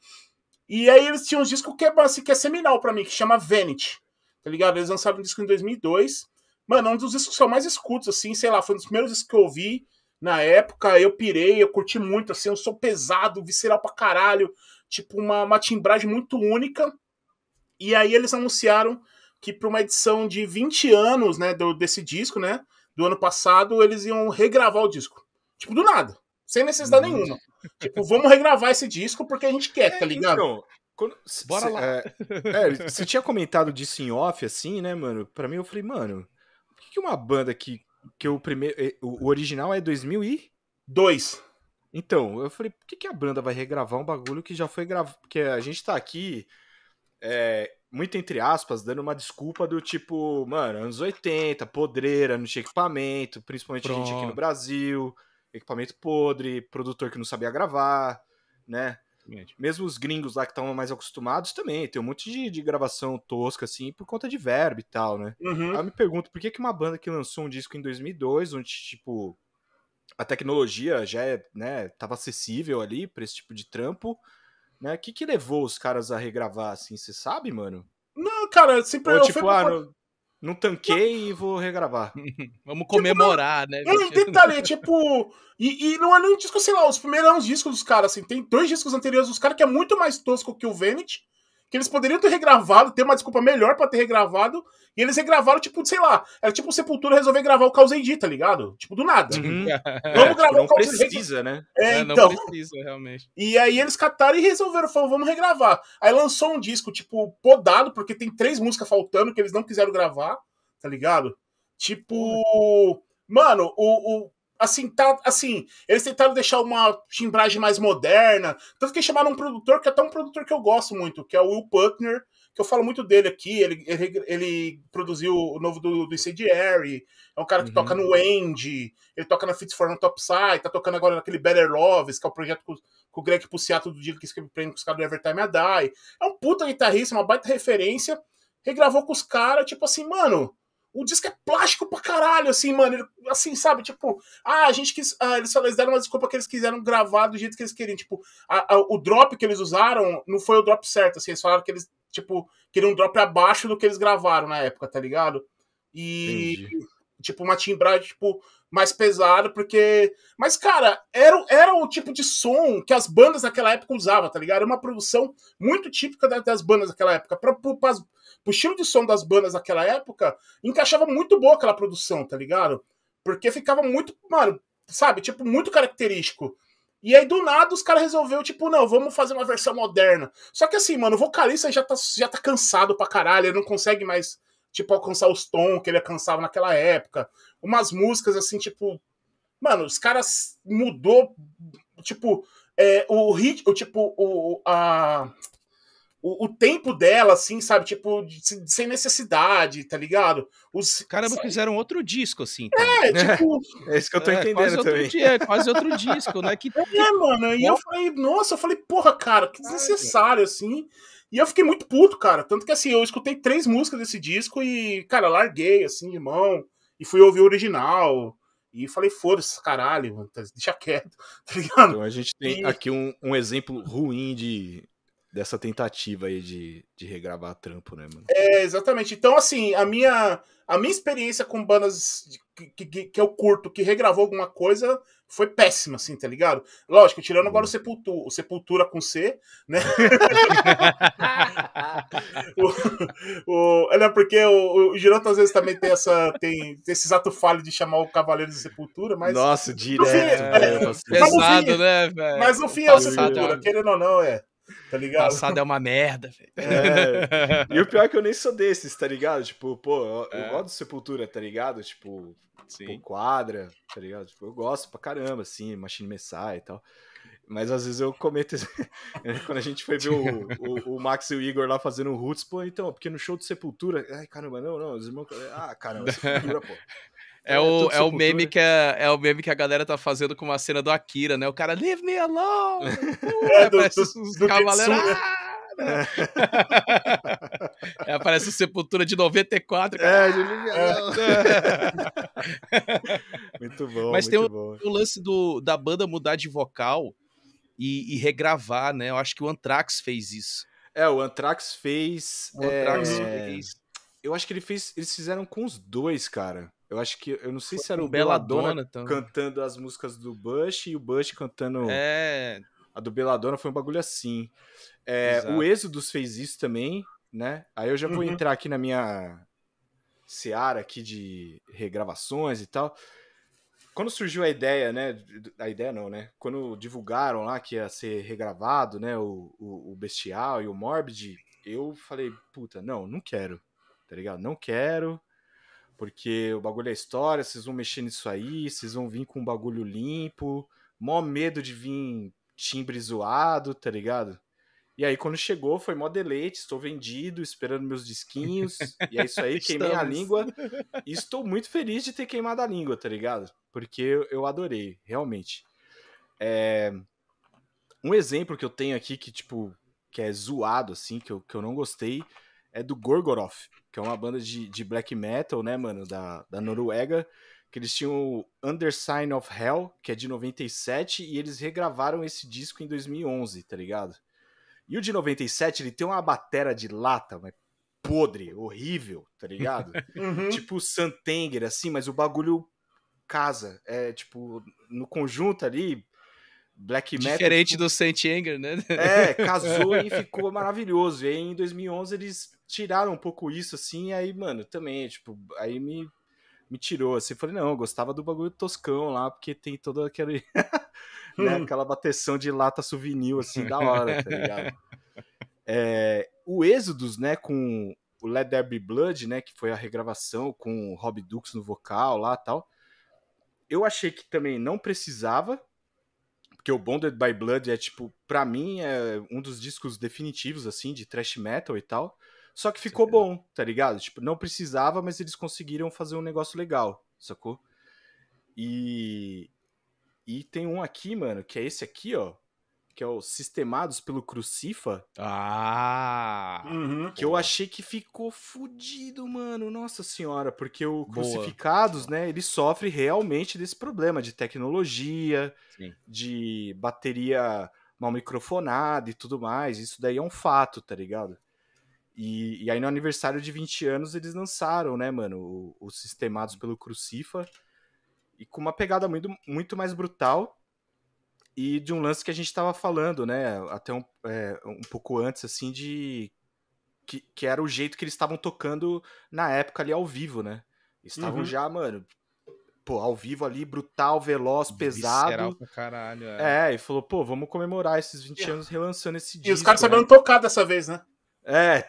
E aí eles tinham um disco que é seminal pra mim, que chama Vanity. Tá ligado? Eles lançaram um disco em 2002. Mano, um dos discos que eu mais escuto, assim, sei lá, foi um dos primeiros discos que eu ouvi na época, eu pirei, eu curti muito, assim, um som pesado, visceral pra caralho, tipo, uma timbragem muito única. E aí eles anunciaram que pra uma edição de 20 anos, né, desse disco, né, do ano passado, eles iam regravar o disco. Tipo, do nada, sem necessidade nenhuma. Tipo, vamos regravar esse disco porque a gente quer, tá ligado? Então... Bora lá. Você tinha comentado disso em off, assim, né, mano? Pra mim, eu falei, mano, por que uma banda que o primeiro... O original é 2002. Então, eu falei, por que a banda vai regravar um bagulho que já foi gravado? Porque a gente tá aqui, muito entre aspas, dando uma desculpa do tipo, mano, anos 80, podreira, não tinha equipamento, principalmente a gente aqui no Brasil, equipamento podre, produtor que não sabia gravar, né? Mesmo os gringos lá que estão mais acostumados também, tem um monte de gravação tosca, assim, por conta de verbo e tal, né? Uhum. Aí eu me pergunto, por que uma banda que lançou um disco em 2002, onde, tipo, a tecnologia já tava acessível ali pra esse tipo de trampo, né? O que levou os caras a regravar, assim, você sabe, mano? Não, cara, sempre... Ou, tipo, não tanquei e vou regravar. Vamos comemorar, tipo, né? Detalhe, tipo... E não é nem um disco, sei lá, os primeiros discos dos caras, assim, tem dois discos anteriores dos caras que é muito mais tosco que o Vanity, que eles poderiam ter regravado, ter uma desculpa melhor pra ter regravado, e eles regravaram, tipo, sei lá, era tipo o Sepultura resolver gravar o Caos AD, tá ligado? Tipo, do nada. Uhum. Vamos gravar tipo, o Caos AD. Não precisa, né? Então, não precisa, realmente. E aí eles cataram e resolveram, falaram, vamos regravar. Aí lançou um disco, tipo, podado, porque tem 3 músicas faltando que eles não quiseram gravar, tá ligado? Tipo... Mano, assim, eles tentaram deixar uma timbragem mais moderna, tanto que chamaram um produtor, que é até um produtor que eu gosto muito, que é o Will Putner, que eu falo muito dele aqui, ele produziu o novo do Incendiary, é um cara que toca no End, ele toca na Fits for on Topside, tá tocando agora naquele Better Loves, que é o projeto com o Greg Puciato do Dilo que escreveu prêmio com os caras do Every Time I Die, é um puta guitarrista, uma baita referência, regravou com os caras, tipo assim, mano... O disco é plástico pra caralho, assim, mano. Assim, sabe? Tipo, a gente quis. Eles deram uma desculpa que eles quiseram gravar do jeito que eles queriam. Tipo, o drop que eles usaram não foi o drop certo, assim. Eles falaram que eles, tipo, queriam um drop abaixo do que eles gravaram na época, tá ligado? E, entendi. Tipo, uma timbragem, tipo, mais pesada, porque. Mas, cara, era o tipo de som que as bandas daquela época usavam, tá ligado? Era uma produção muito típica das bandas daquela época. O estilo de som das bandas naquela época encaixava muito boa aquela produção, tá ligado? Porque ficava muito, mano, sabe? Tipo, muito característico. E aí, do nada, os caras resolveram, tipo, não, vamos fazer uma versão moderna. Só que assim, mano, o vocalista já tá cansado pra caralho, ele não consegue mais, tipo, alcançar os tons que ele alcançava naquela época. Umas músicas, assim, tipo... Mano, os caras mudou, tipo, o ritmo, tipo, o tempo dela, assim, sabe? Tipo, sem necessidade, tá ligado? Os caramba, sabe? Fizeram outro disco, assim. Também. É, tipo... é isso que eu tô entendendo quase também. Quase outro disco, né? Que... é, mano, e eu falei, nossa, eu falei, porra, cara, que desnecessário, assim. E eu fiquei muito puto, cara. Tanto que, assim, eu escutei 3 músicas desse disco e, cara, larguei, assim, de mão. E fui ouvir o original. E falei, foda-se, caralho, mano, deixa quieto, tá ligado? Então a gente tem aqui um exemplo ruim dessa tentativa aí de regravar trampo, né, mano? É, exatamente. Então, assim, a minha experiência com bandas que eu curto, que regravou alguma coisa, foi péssima, assim, tá ligado? Lógico, tirando agora o Sepultura com C, né? Não, porque o Giroto às vezes também tem esses atos falhos de chamar o Cavaleiro de Sepultura, mas... nossa, direto. Pesado, né, velho? Mas no fim é o Sepultura, querendo ou não, é. Tá ligado? Passado é uma merda, velho. É. E o pior é que eu nem sou desses, tá ligado? Tipo, pô, eu gosto de Sepultura, tá ligado? Tipo, pô, Quadra, tá ligado? Tipo, eu gosto pra caramba, assim, Machine Messiah e tal. Mas às vezes eu cometo... Quando a gente foi ver o Max e o Igor lá fazendo o Roots, pô, então, porque no show de Sepultura... Ai, caramba, não, os irmãos... Ah, caramba, Sepultura, pô. É o meme que a galera tá fazendo com uma cena do Akira, né? O cara, leave me alone! Aparece os cavaleiros... Aparece o Sepultura de 94. Cara. Muito bom, mas muito bom. Mas tem o lance da banda mudar de vocal e regravar, né? Eu acho que o Anthrax fez isso. Eu acho que eles fizeram com os dois, cara. Eu acho que... eu não sei se era o Belladonna cantando as músicas do Bush e o Bush cantando... A do Belladonna foi um bagulho assim. É, o Êxodos fez isso também, né? Aí eu já vou entrar aqui na minha seara aqui de regravações e tal. Quando surgiu a ideia, né? A ideia não, né? Quando divulgaram lá que ia ser regravado, né? O Bestial e o Morbid, eu falei, puta, não quero. Tá ligado? Não quero... porque o bagulho é história, vocês vão mexer nisso aí, vocês vão vir com um bagulho limpo, mó medo de vir timbre zoado, tá ligado? E aí quando chegou foi mó deleite, estou vendido, esperando meus disquinhos, e é isso aí, queimei a língua, e estou muito feliz de ter queimado a língua, tá ligado? Porque eu adorei, realmente. Um exemplo que eu tenho aqui que, tipo, que é zoado, assim, que eu não gostei, é do Gorgoroth, que é uma banda de black metal, né, mano, da Noruega, que eles tinham o Under Sign of Hell, que é de 97, e eles regravaram esse disco em 2011, tá ligado? E o de 97, ele tem uma batera de lata, mas podre, horrível, tá ligado? Tipo o Santenger, assim, mas o bagulho casa, tipo, no conjunto ali, black metal... diferente do Santenger, né? Casou e ficou maravilhoso. E aí em 2011 eles tiraram um pouco isso, assim, e aí, mano, também, tipo, aí me tirou, assim, falei, não, eu gostava do bagulho toscão lá, porque tem toda aquela, né, aquela bateção de lata souvenir, assim, da hora, tá ligado? O Êxodos, né, com o Let There Be Blood, né, que foi a regravação com o Rob Dux no vocal lá e tal, eu achei que também não precisava, porque o Bonded by Blood é, tipo, pra mim, é um dos discos definitivos, assim, de thrash metal e tal. Só que ficou bom, tá ligado? Tipo, não precisava, mas eles conseguiram fazer um negócio legal, sacou? E tem um aqui, mano, que é esse aqui, ó, que é o Sistemados pelo Crucifa. Que eu achei que ficou fudido, mano, nossa senhora, porque o Crucificados, né, ele sofre realmente desse problema de tecnologia, de bateria mal microfonada e tudo mais, isso daí é um fato, tá ligado? E aí no aniversário de 20 anos eles lançaram, né, mano, o Sistemados pelo Crucifa, e com uma pegada muito, muito mais brutal, e de um lance que a gente tava falando, né, até um pouco antes, assim, de que era o jeito que eles estavam tocando na época ali ao vivo, né, estavam já, mano, pô, ao vivo ali, brutal, veloz, pesado. Pra caralho, e falou, pô, vamos comemorar esses 20 anos relançando esse disco. E os caras sabendo tocar dessa vez, né?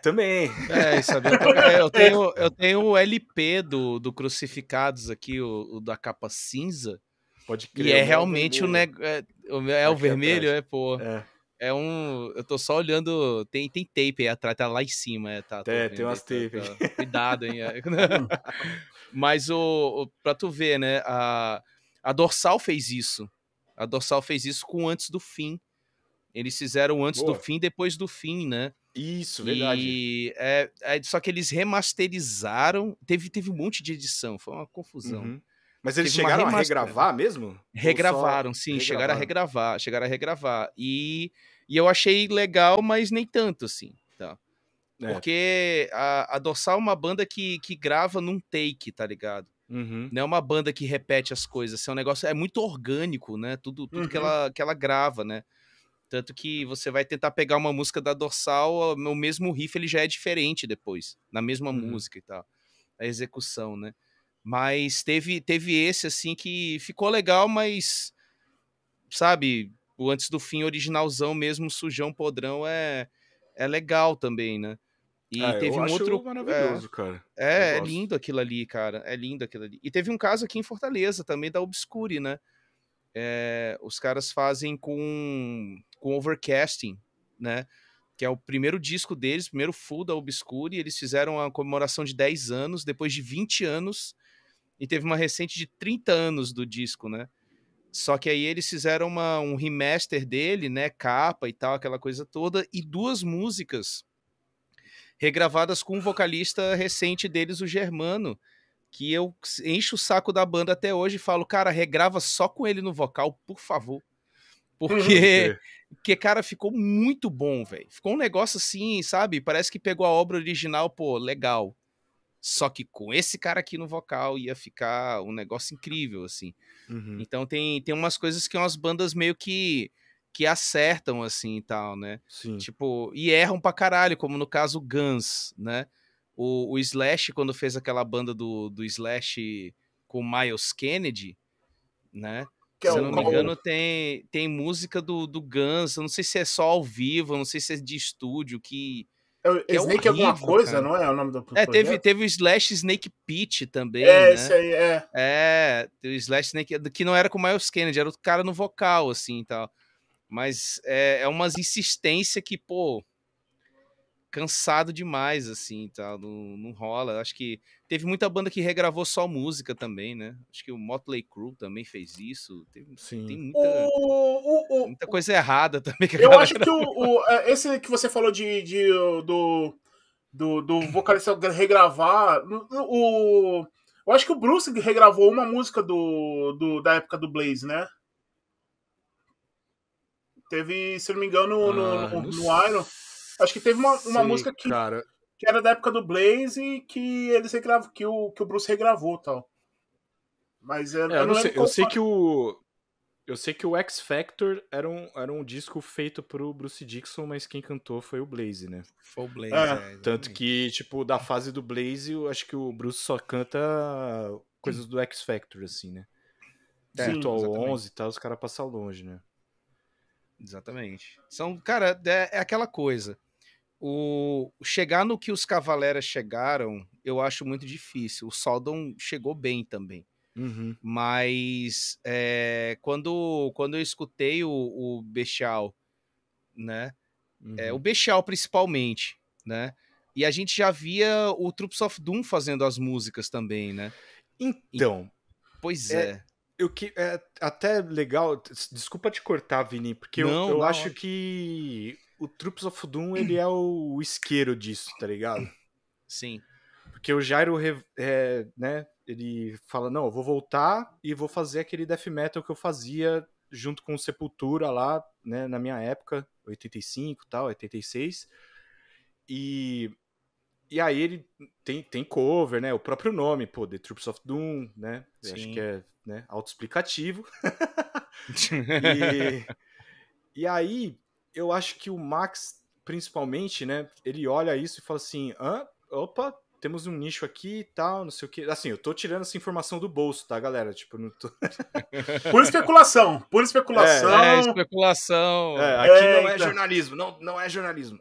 Também. Eu tenho o LP do Crucificados aqui, o da capa cinza. Pode crer. E é realmente o vermelho, é, pô. É um... Eu tô só olhando... Tem tape aí atrás, tá lá em cima. Tá, tem umas tape. Tá, cuidado, hein? Mas pra tu ver, né? A Dorsal fez isso. A Dorsal fez isso com Antes do Fim. Eles fizeram Antes do Fim, Depois do Fim, né? Isso, verdade. E só que eles remasterizaram. Teve um monte de edição. Foi uma confusão. Uhum. Mas eles chegaram a regravar mesmo? Regravaram, sim. Chegaram a regravar. E eu achei legal, mas nem tanto, assim. Tá? É. Porque a Dorsal é uma banda que grava num take, tá ligado? Uhum. Não é uma banda que repete as coisas. É um negócio... É muito orgânico, né? Tudo que ela grava, né? Tanto que você vai tentar pegar uma música da Dorsal, o mesmo riff ele já é diferente depois. Na mesma música e tal. A execução, né? Mas teve esse, assim, que ficou legal, mas, sabe, o Antes do Fim originalzão mesmo, sujão, podrão, é legal também, né? E teve um outro maravilhoso, cara. É lindo aquilo ali, cara. É lindo aquilo ali. E teve um caso aqui em Fortaleza também, da Obscure, né? Os caras fazem com Overcasting, né? Que é o primeiro disco deles, primeiro full da Obscure. Eles fizeram a comemoração de 10 anos, depois de 20 anos... E teve uma recente de 30 anos do disco, né? Só que aí eles fizeram um remaster dele, né? Capa e tal, aquela coisa toda. E duas músicas regravadas com um vocalista recente deles, o Germano. Que eu encho o saco da banda até hoje e falo, cara, regrava só com ele no vocal, por favor. Porque cara, ficou muito bom, velho. Ficou um negócio assim, sabe? Parece que pegou a obra original, pô, legal. Só que com esse cara aqui no vocal ia ficar um negócio incrível, assim. Uhum. Então tem umas coisas que umas bandas meio que acertam, assim, e tal, né? Sim. Tipo, e erram pra caralho, como no caso Guns, né? O Slash, quando fez aquela banda do Slash com Miles Kennedy, né? Se eu não me engano, tem música do Guns, eu não sei se é só ao vivo, eu não sei se é de estúdio, que... É Snake horrível, alguma coisa, cara. Não é o nome do projeto? Teve o Slash Snake Pit também, né? Isso aí, o Slash Snake, que não era com o Miles Kennedy, era o cara no vocal, assim, e tal. Mas é umas insistência que, pô, cansado demais, assim, tal, não rola. Acho que teve muita banda que regravou só música também, né? Acho que o Motley Crue também fez isso. Tem muita coisa errada também. Que eu acho que esse que você falou do vocalista regravar, eu acho que o Bruce regravou uma música da época do Blaze, né? Teve, se eu não me engano, no Iron. Acho que teve uma música que era da época do Blaze e que eles regravam, que o Bruce regravou e tal. Mas eu não sei. Eu sei que o X Factor era um disco feito pro Bruce Dickinson, mas quem cantou foi o Blaze, né? Foi o Blaze, tanto que, tipo, da fase do Blaze, eu acho que o Bruce só canta coisas do X Factor, assim, né? Sim, ao 11 e tal, os caras passam longe, né? Exatamente. São, cara, é aquela coisa. Chegar no que os Cavalera chegaram, eu acho muito difícil. O Sodom chegou bem também. Uhum. Mas quando eu escutei o Bestial, né? Uhum. O Bestial principalmente, né? E a gente já via o Troops of Doom fazendo as músicas também, né? Então, pois é. O que é até legal, desculpa te cortar, Vini, porque eu acho que o Troops of Doom ele é o isqueiro disso, tá ligado? Sim. Porque o Jairo, né, ele fala, não, eu vou voltar e vou fazer aquele death metal que eu fazia junto com o Sepultura lá, né, na minha época, 85 tal, 86, E aí ele tem cover, né? O próprio nome, pô, The Troops of Doom, né? Sim. Acho que é, né, autoexplicativo. E aí eu acho que o Max, principalmente, né? Ele olha isso e fala assim, opa, temos um nicho aqui e tal, não sei o quê. Assim, eu tô tirando essa informação do bolso, tá, galera? Tipo, não tô... Pura especulação. Especulação. Aqui não é jornalismo, não é jornalismo.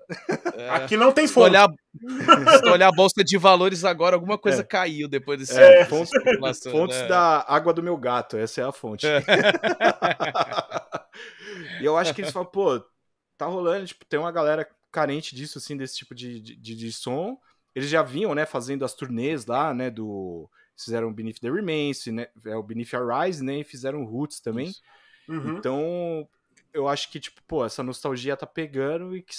Aqui não tem fonte. Se olhar a bolsa de valores agora, alguma coisa caiu depois desse... Fontes da água do meu gato, essa é a fonte. E eu acho que eles falam, pô, tá rolando, tipo, tem uma galera carente disso, assim, desse tipo de som. Eles já vinham, né, fazendo as turnês lá, né, do... Fizeram o Beneath The Remains, né, o Beneath Arise, né, e fizeram o Roots também. Uhum. Então, eu acho que, tipo, pô, essa nostalgia tá pegando e que,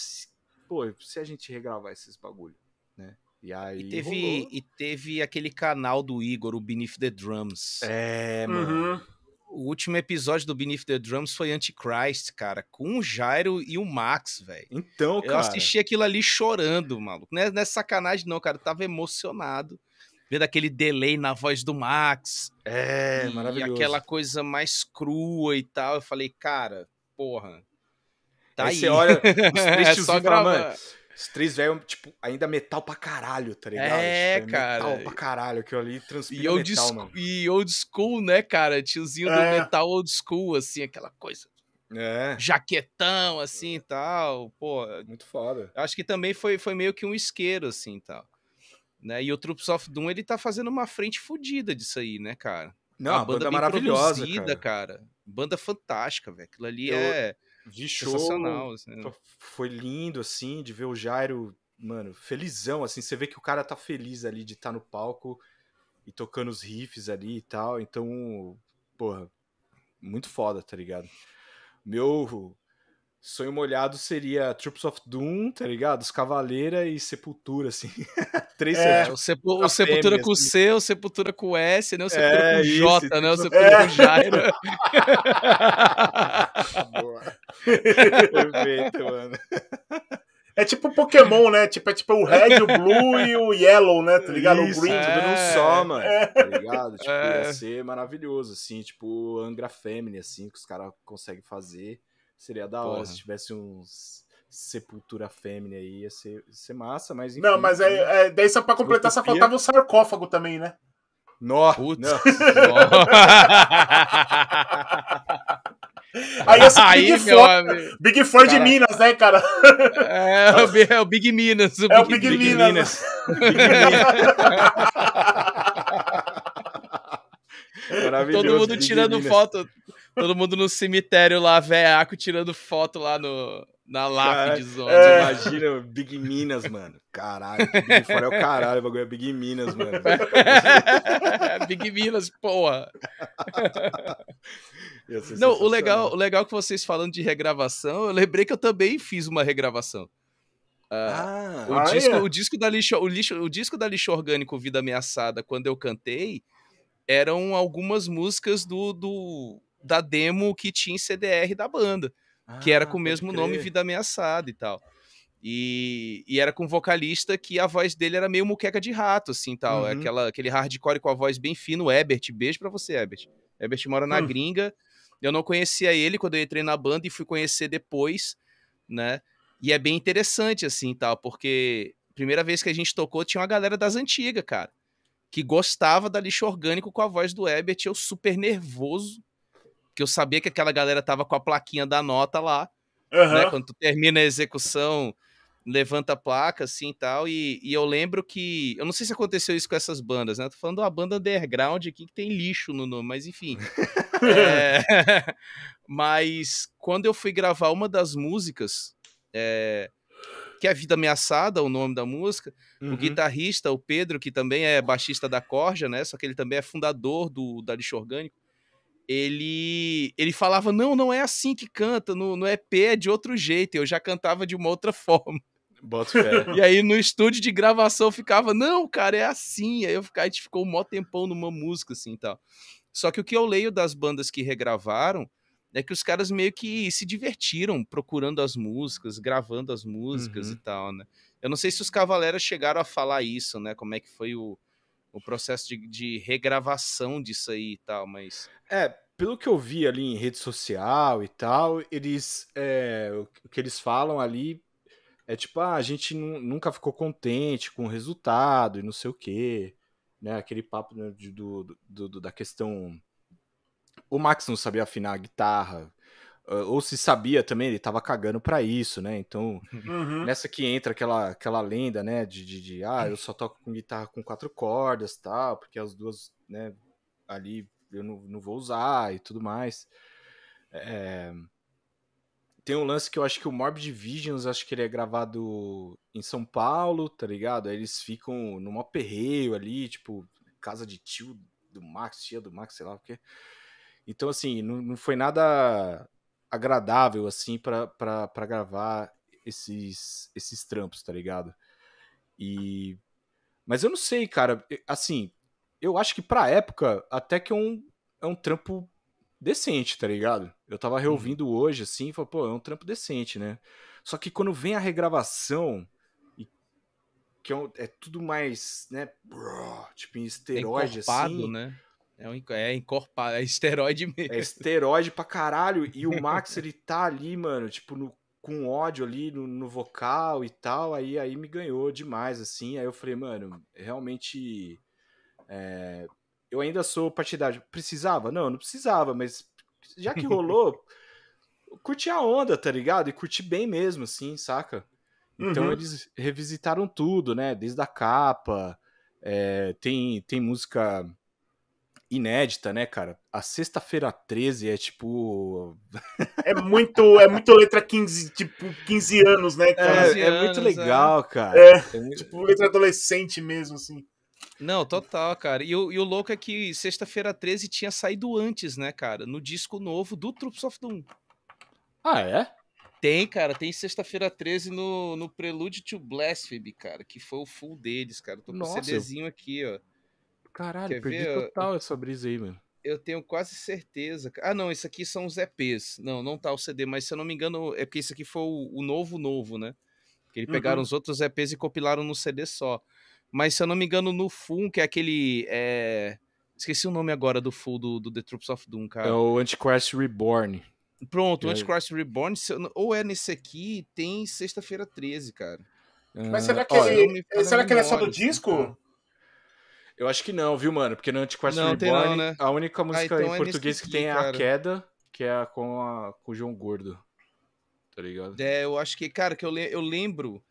pô, se a gente regravar esses bagulho, né? E aí e teve aquele canal do Igor, o Beneath The Drums. É, mano. Uhum. O último episódio do Beneath the Drums foi Antichrist, cara, com o Jairo e o Max, velho. Então, cara... Eu assisti aquilo ali chorando, maluco. Não é sacanagem não, cara. Eu tava emocionado. Vendo aquele delay na voz do Max. É, maravilhoso. E aquela coisa mais crua e tal. Eu falei, cara, porra, tá aí. Aí você olha os três tios e fala, mano, os três velhos, tipo, ainda metal pra caralho, tá ligado? É, tipo, é cara. Metal pra caralho, que eu ali transpiro metal, mano. E old school, né, cara? Tiozinho do metal old school, assim, aquela coisa. É. Jaquetão, assim, e tal. Pô, muito foda. Acho que também foi meio que um isqueiro, assim, e tal. Né? E o Troops of Doom, ele tá fazendo uma frente fodida disso aí, né, cara? Não, uma banda maravilhosa, cara. Banda fantástica, velho. Aquilo ali é sensacional. Assim. Foi lindo, assim, de ver o Jairo, mano, felizão, assim. Você vê que o cara tá feliz ali de estar no palco e tocando os riffs ali e tal. Então, porra, muito foda, tá ligado? Meu sonho molhado seria Troops of Doom, tá ligado? Os Cavalera e Sepultura, assim. Três o Sepultura com assim. C, o Sepultura com S, né? O Sepultura com J, isso, né? O Sepultura com Jairo. Boa. Perfeito, mano. É tipo Pokémon, né? Tipo, é tipo o Red, o Blue e o Yellow, né? Tá ligado? Isso, o Green, tudo num só, mano. Tá ligado? Tipo, ia ser maravilhoso, assim. Tipo, Angra Family, assim, que os caras conseguem fazer. Seria da hora se tivesse uns Sepultura Fêmea aí, ia ser massa, mas enfim. Não, mas daí só pra completar, só faltava o sarcófago também, né? Nossa! Aí esse Big Four de Minas, né, cara? É o Big Minas. É o Big Minas. Maravilhoso. Todo mundo tirando foto... Todo mundo no cemitério lá, velhaco, tirando foto lá na lápide. Imagina, Big Minas, mano. Caralho, Big Fora é o caralho, o bagulho é Big Minas, mano. Big Minas, porra. Não, o legal que vocês falando de regravação, eu lembrei que eu também fiz uma regravação. O disco da Lixo Orgânico Vida Ameaçada, quando eu cantei, eram algumas músicas da demo que tinha em CDR da banda, que era com o mesmo nome, Vida Ameaçada e tal. E era com um vocalista que a voz dele era meio muqueca de rato, assim, tal. Uhum. Aquele hardcore com a voz bem fina, o Ebert. Beijo pra você, Ebert. Ebert mora na gringa. Eu não conhecia ele quando eu entrei na banda e fui conhecer depois, né? E é bem interessante, assim, tal, porque primeira vez que a gente tocou tinha uma galera das antigas, cara, que gostava da Lixo Orgânico com a voz do Ebert. Eu super nervoso, porque eu sabia que aquela galera tava com a plaquinha da nota lá, né? Quando tu termina a execução, levanta a placa, assim, tal, e eu lembro que... Eu não sei se aconteceu isso com essas bandas, né? Tô falando de uma banda underground aqui que tem lixo no nome, mas enfim. Mas quando eu fui gravar uma das músicas, que é Vida Ameaçada, o nome da música, o guitarrista, o Pedro, que também é baixista da Corja, né? Só que ele também é fundador da Lixo Orgânico. Ele falava, não é assim que canta, no EP é de outro jeito, eu já cantava de uma outra forma. Bota fé. E aí no estúdio de gravação ficava, não, cara, é assim. Aí a gente ficou um mó tempão numa música, assim, e tal. Só que o que eu leio das bandas que regravaram é que os caras meio que se divertiram procurando as músicas, gravando as músicas e tal, né? Eu não sei se os Cavalera chegaram a falar isso, né? Como é que foi o processo de regravação disso aí e tal, mas... Pelo que eu vi ali em rede social e tal, eles... o que eles falam ali é tipo, a gente nunca ficou contente com o resultado e não sei o quê, né? Aquele papo, né, da questão... O Max não sabia afinar a guitarra, ou se sabia também, ele tava cagando pra isso, né? Então, nessa que entra aquela lenda, né, eu só toco com guitarra com 4 cordas e tal, porque as duas, né, ali eu não vou usar e tudo mais. tem um lance que eu acho que o Morbid Visions, acho que ele é gravado em São Paulo, tá ligado? Aí eles ficam num aperreio ali, tipo, casa de tio do Max, tia do Max, sei lá o quê. Então, assim, não foi nada agradável, assim, pra gravar esses trampos, tá ligado? E... Mas eu não sei, cara, assim, eu acho que pra época até que é um trampo decente, tá ligado? Eu tava reouvindo hoje, assim, e falei, pô, é um trampo decente, né? Só que quando vem a regravação, que é tudo mais, né, tipo em esteroide, é assim, né? É encorpado, é esteroide mesmo. É esteroide pra caralho, e o Max, ele tá ali, mano, tipo, com ódio ali no vocal e tal, aí me ganhou demais, assim, aí eu falei, mano, realmente... eu ainda sou partidário. Precisava? Não precisava, mas já que rolou, curti a onda, tá ligado? E curti bem mesmo, assim, saca? Então eles revisitaram tudo, né? Desde a capa, tem música inédita, né, cara? A Sexta-feira 13 é tipo... É muito letra 15, tipo, 15 anos, né, cara? É muito legal, cara. Tipo, letra adolescente mesmo, assim. Não, total, cara. E o louco é que Sexta-feira 13 tinha saído antes, né, cara? No disco novo do Troops of Doom. Ah, é? Tem, cara. Tem Sexta-feira 13 no Prelude to Blasphemy, cara. Que foi o full deles, cara. Tô com um CDzinho aqui, ó. Caralho, perdi total essa brisa aí, mano. Eu tenho quase certeza. Ah, não. Isso aqui são os EPs. Não tá o CD. Mas se eu não me engano, é porque isso aqui foi o novo, né? Que eles pegaram os outros EPs e compilaram no CD só. Mas, se eu não me engano, no Full, que é aquele... Esqueci o nome agora do Full do The Troops of Doom, cara. É o Antichrist Reborn. Pronto, o Antichrist Reborn, ou é nesse aqui, tem Sexta-feira 13, cara. Mas será que ele é só do disco? Cara. Eu acho que não, viu, mano? Porque no Antichrist Reborn, né? A única música então em português que tem é A Queda, que é com o João Gordo. Tá ligado? É, eu acho que... Cara, que eu lembro...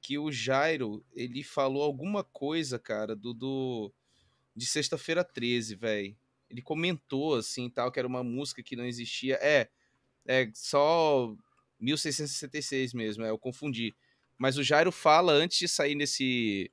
que o Jairo, ele falou alguma coisa, cara, de Sexta-feira 13, velho. Ele comentou, assim, tal, que era uma música que não existia. É só 1666 mesmo, eu confundi. Mas o Jairo fala, antes de sair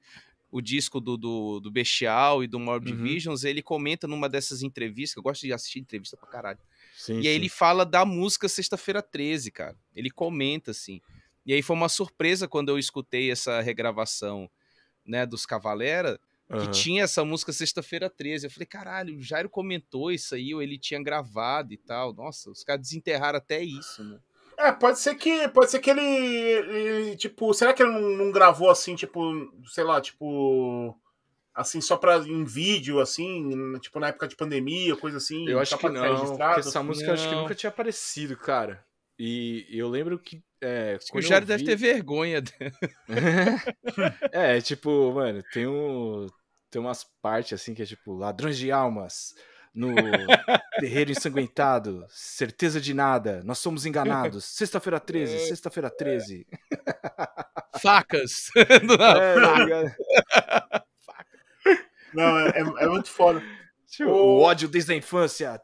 o disco do Bestial e do Morbid Visions, ele comenta numa dessas entrevistas, eu gosto de assistir entrevista pra caralho. Sim, e aí ele fala da música Sexta-feira 13, cara. Ele comenta, assim. E aí foi uma surpresa quando eu escutei essa regravação, né, dos Cavalera, que tinha essa música Sexta-feira 13. Eu falei, caralho, o Jairo comentou isso aí, ou ele tinha gravado e tal. Nossa, os caras desenterraram até isso, né? Pode ser que ele tipo, será que ele não gravou assim, tipo, sei lá, tipo... Assim, só pra, em vídeo, assim, tipo, na época de pandemia, coisa assim. Eu acho que não, porque essa música acho que nunca tinha aparecido, cara. E eu lembro que... o Jairo deve ter vergonha. Tipo, mano, tem umas partes assim que é tipo, ladrões de almas no terreiro ensanguentado, certeza de nada, nós somos enganados, Sexta-feira 13, Sexta-feira 13. Facas. Não, é muito foda. O ódio desde a infância,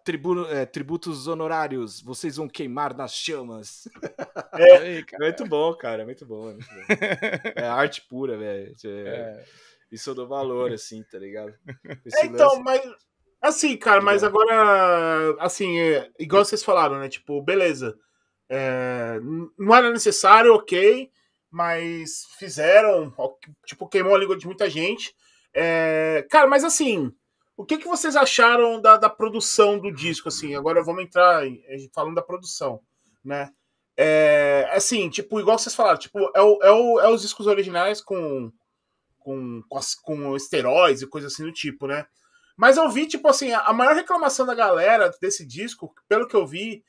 tributos honorários, vocês vão queimar nas chamas. Muito bom, cara, muito bom. Muito bom. É arte pura, velho. Isso eu dou valor, assim, tá ligado? Então, mas... Assim, cara, mas agora... Assim, igual vocês falaram, né? Tipo, beleza. Não era necessário, ok, mas fizeram, tipo, queimou a língua de muita gente. Cara, mas assim... O que vocês acharam da produção do disco, assim? Agora vamos entrar falando da produção, né? Assim, tipo, igual vocês falaram, tipo, os discos originais com esteroides e coisa assim do tipo, né? Mas eu vi, tipo assim, a maior reclamação da galera desse disco, pelo que eu vi,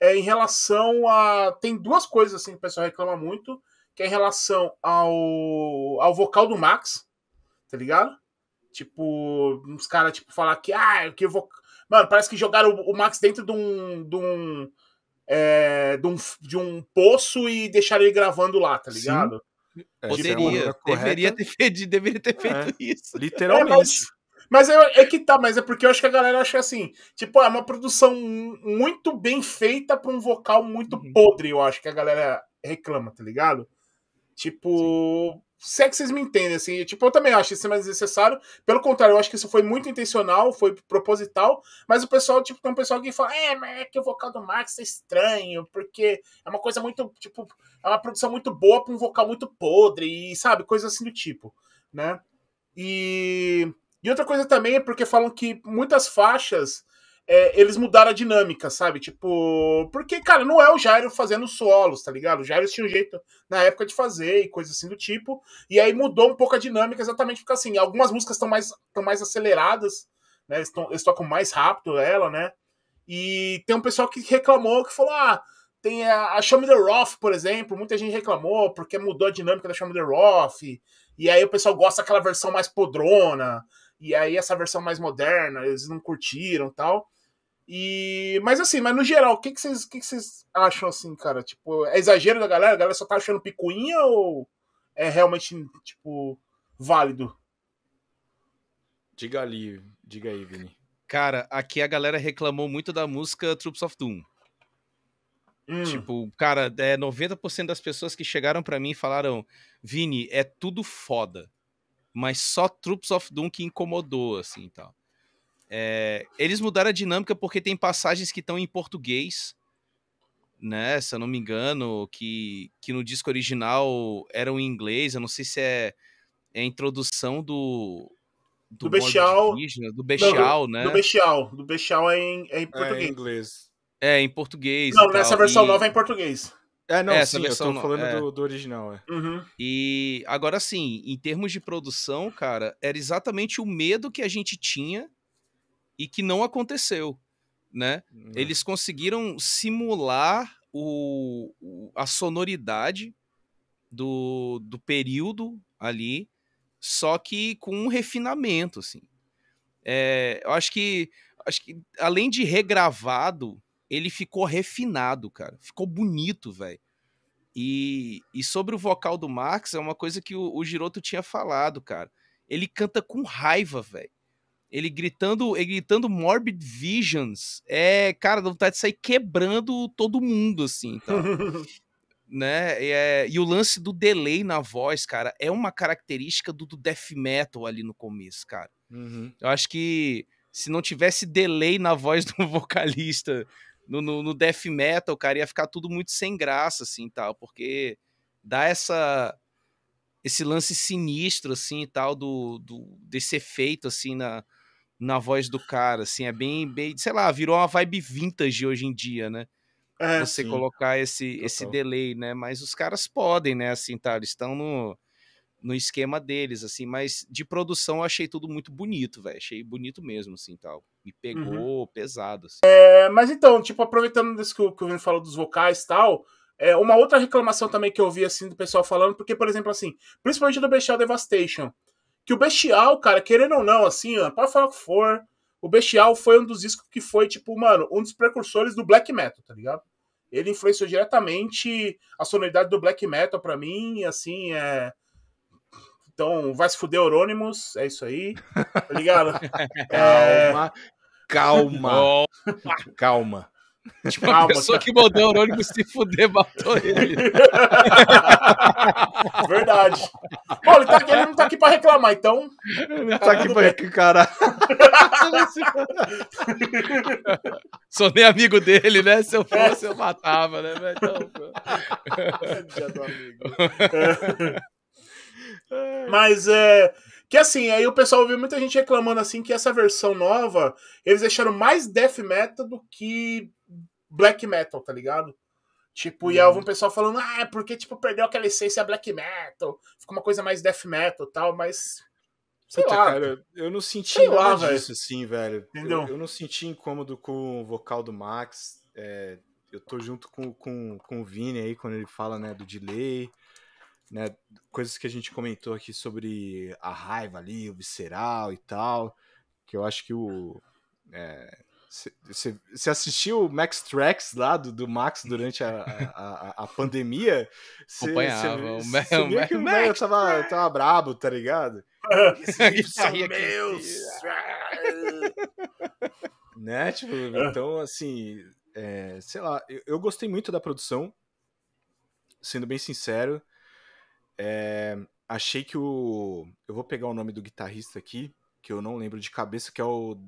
é em relação a... Tem duas coisas, assim, que o pessoal reclama muito, que é em relação ao vocal do Max, tá ligado? Tipo, uns caras, tipo, falar que... Mano, parece que jogaram o Max dentro de um poço e deixaram ele gravando lá, tá ligado? Sim. Deveria ter feito isso. Literalmente. Mas, Mas é que tá, mas é porque eu acho que a galera acha assim, tipo, é uma produção muito bem feita pra um vocal muito podre, eu acho que a galera reclama, tá ligado? Tipo, sim. Se é que vocês me entendem, assim, tipo, eu também acho isso mais desnecessário, pelo contrário, eu acho que isso foi muito intencional, foi proposital, mas o pessoal, tipo, tem um pessoal que fala, mas é que o vocal do Max é estranho, porque é uma coisa muito, tipo, é uma produção muito boa pra um vocal muito podre, e sabe, coisa assim do tipo, né? E outra coisa também é porque falam que muitas faixas eles mudaram a dinâmica, sabe? Tipo, porque, cara, não é o Jairo fazendo solos, tá ligado? O Jairo tinha um jeito na época de fazer e coisa assim do tipo, e aí mudou um pouco a dinâmica, exatamente porque, assim, algumas músicas estão mais aceleradas, né? Eles tocam mais rápido ela, né? E tem um pessoal que reclamou, que falou, tem a Show Me The Roth, por exemplo, muita gente reclamou porque mudou a dinâmica da Show Me The Roth, e aí o pessoal gosta daquela versão mais podrona, e aí essa versão mais moderna, eles não curtiram tal. Mas assim, mas no geral, o que vocês acham assim, cara? Tipo, é exagero da galera? A galera só tá achando picuinha ou é realmente, tipo, válido? Diga aí, Vini. Cara, aqui a galera reclamou muito da música Troops of Doom. Tipo, cara, 90% das pessoas que chegaram pra mim falaram, Vini, é tudo foda, mas só Troops of Doom que incomodou, assim, e tal. Eles mudaram a dinâmica porque tem passagens que estão em português, né, se eu não me engano, que no disco original eram em inglês, eu não sei se é a introdução do Bestial, Visions, do Bestial, não, né? Do Bestial é em português. É em inglês. É, em português. Não, nessa versão nova é em português. Sim, eu tô falando do original. Uhum. E agora, assim, em termos de produção, cara, era exatamente o medo que a gente tinha e que não aconteceu, né? Eles conseguiram simular a sonoridade do período ali, só que com um refinamento, assim. Eu acho que, além de regravado, ele ficou refinado, cara. Ficou bonito, velho. E sobre o vocal do Max, é uma coisa que o Giroto tinha falado, cara. Ele canta com raiva, velho. Ele gritando Morbid Visions. Cara, dá vontade de sair quebrando todo mundo, assim, tá? Né? E o lance do delay na voz, cara, é uma característica do death metal ali no começo, cara. Uhum. Eu acho que se não tivesse delay na voz do vocalista no death metal, cara, ia ficar tudo muito sem graça, assim, tal, porque dá esse lance sinistro, assim, tal, desse efeito, assim, na voz do cara, assim, é bem, bem, sei lá, virou uma vibe vintage hoje em dia, né? Você sim. Colocar esse delay, né? Mas os caras podem, né, assim, tá, eles estão no esquema deles, assim, mas de produção eu achei tudo muito bonito, velho, achei bonito mesmo, assim, tal, me pegou pesado, assim. Mas então, tipo, aproveitando desse que o Vini falou dos vocais e tal, uma outra reclamação também que eu vi, assim, do pessoal falando, porque, por exemplo, assim, principalmente do Bestial Devastation, que o Bestial, cara, querendo ou não, assim, ó, pode falar o que for, o Bestial foi um dos discos que foi, tipo, mano, um dos precursores do Black Metal, tá ligado? Ele influenciou diretamente a sonoridade do Black Metal pra mim, assim, Então, vai se fuder, Orônimos, é isso aí, tá ligado? Calma. Tipo, a pessoa que mandou o Orônimos se fuder, matou ele. Verdade. Bom, ele não tá aqui pra reclamar, então. Ele tá aqui pra reclamar, cara. Sou nem amigo dele, né? Se eu fosse, eu matava, né? Então, dia do amigo. Mas que assim, aí o pessoal viu muita gente reclamando assim que essa versão nova eles deixaram mais death metal do que black metal, tá ligado? Tipo, e aí eu vi um pessoal falando, porque tipo, perdeu aquela essência black metal, ficou uma coisa mais death metal e tal, mas sei lá, cara, eu não senti nada disso, assim, velho. Eu não senti incômodo com o vocal do Max. Eu tô junto com o Vini aí quando ele fala, né, do delay, né, coisas que a gente comentou aqui sobre a raiva ali, o visceral e tal, que eu acho que você assistiu o Max Tracks lá do Max durante a pandemia, você viu que o Max tava brabo, tá ligado? Meus né? Tipo, então, assim, sei lá, eu gostei muito da produção, sendo bem sincero. Achei que eu vou pegar o nome do guitarrista aqui, que eu não lembro de cabeça, que é o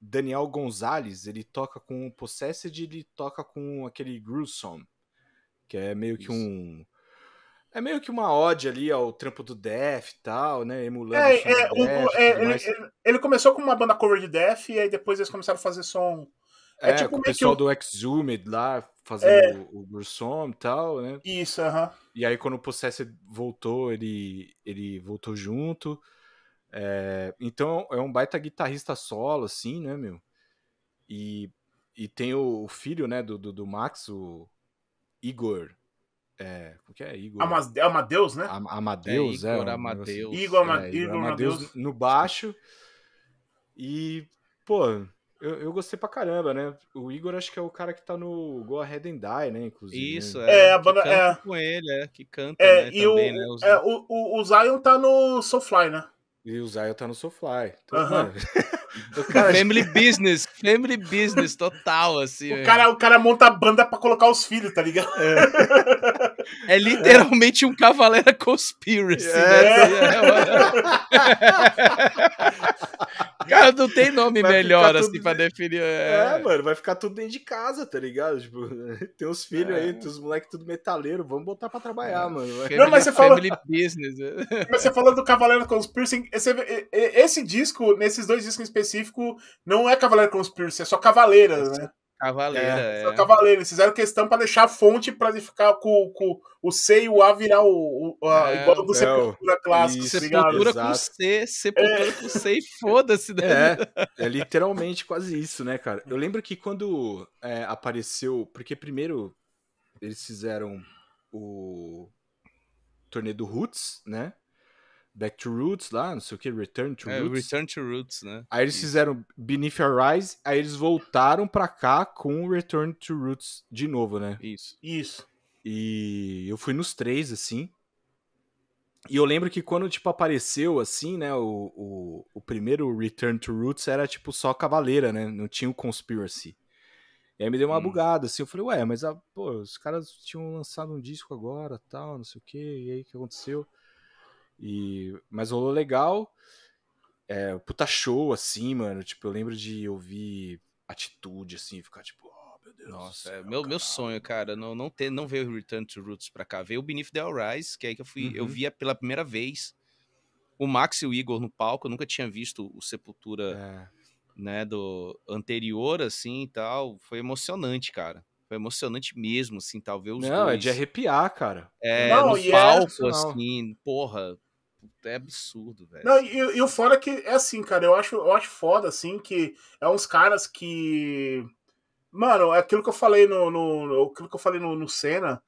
Daniel Gonzalez. Ele toca com o Possessed, ele toca com aquele Gruesome, que é meio que é meio que uma ode ali ao trampo do Death e tal, né? Emulando o Death, ele começou com uma banda cover de Death e aí depois eles começaram a fazer som. Tipo com o pessoal do Exhumed lá, fazendo o Gruesome e tal, né? Isso, aham. E aí quando o Possessed voltou, ele voltou junto. Então é um baita guitarrista solo, assim, né, meu? E tem o filho, né, do Max, o Igor... Como que é? Igor Amadeus, né? Amadeus, Igor Amadeus. Igor Amadeus no baixo. E, pô, eu gostei pra caramba, né? O Igor acho que é o cara que tá no Go Ahead and Die, né? Inclusive. Isso, a banda que canta com ele, que canta, né? E também, né? O Zion tá no Soulfly, né? E o Zion tá no Soulfly. Então, family business total, assim. O cara monta a banda pra colocar os filhos, tá ligado? É literalmente um Cavalera Conspiracy, né? Cara, não tem nome melhor, assim, tudo... pra definir. Mano, vai ficar tudo dentro de casa, tá ligado? Tipo, tem os filhos aí, tem os moleques tudo metaleiro, vamos botar pra trabalhar, mano. Family business. Mas você falou do Cavalera Conspiracy, esse disco, nesses dois discos em específico, não é Cavalera Conspiracy, é só Cavaleira, né? Cavalera, Só Cavaleira. Eles fizeram questão pra deixar a fonte pra ele ficar com o C e o A virar igual do Sepultura clássico. Sepultura com C, Sepultura com C e foda-se, né? É literalmente quase isso, né, cara? Eu lembro que quando apareceu... Porque primeiro eles fizeram o torneio do Roots, né? Back to Roots lá, não sei o que, Return to Roots, né? Aí eles fizeram Beneath the Remains, aí eles voltaram pra cá com Return to Roots de novo, né? Isso. E eu fui nos três, assim, e eu lembro que quando, tipo, apareceu, assim, né, o primeiro Return to Roots era, tipo, só Cavalera, né? Não tinha o Conspiracy. E aí me deu uma bugada, assim, eu falei, ué, mas, os caras tinham lançado um disco agora, tal, não sei o que, e aí o que aconteceu? Mas rolou legal, puta show, assim, mano, tipo, eu lembro de ouvir Atitude, assim, ficar tipo, oh, meu Deus. Nossa, meu sonho, cara, não veio o Return to Roots pra cá, veio o Beneath the Rise, que é aí que eu fui, eu via pela primeira vez o Max e o Igor no palco, eu nunca tinha visto o Sepultura, né, do anterior, assim, e tal, foi emocionante, cara. Foi emocionante mesmo, assim, talvez os dois. É de arrepiar, cara. No palco, assim, porra, é absurdo, velho. Não, e o foda que é assim, cara, eu acho foda, assim, que é uns caras que... Mano, é aquilo que eu falei no Senna,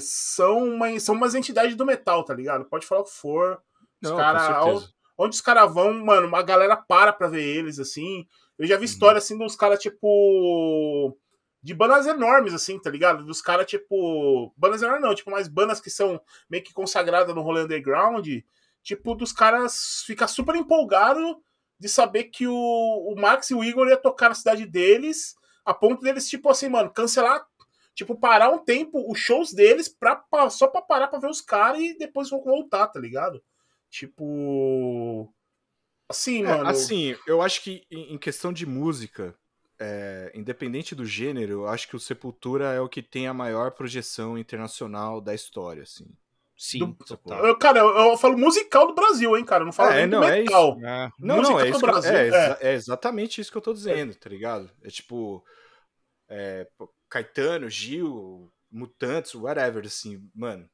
são umas entidades do metal, tá ligado? Pode falar o que for. Não, onde os caras vão, mano, uma galera pra ver eles, assim. Eu já vi história, assim, de uns caras, tipo... De bandas enormes, assim, tá ligado? Dos caras, tipo... Bandas enormes não, tipo, mas bandas que são meio que consagradas no rolê underground, tipo, dos caras ficar super empolgado de saber que o Max e o Igor ia tocar na cidade deles, a ponto deles, tipo assim, mano, cancelar, tipo, parar um tempo os shows deles só pra parar pra ver os caras e depois vão voltar, tá ligado? Tipo... Assim, mano... Assim, eu acho que em questão de música... independente do gênero, eu acho que o Sepultura é o que tem a maior projeção internacional da história, assim. Sim, total. Eu falo musical do Brasil, hein, cara? Eu não falo musical. É exatamente isso que eu tô dizendo, tá ligado? É tipo Caetano, Gil, Mutantes, whatever, assim, mano.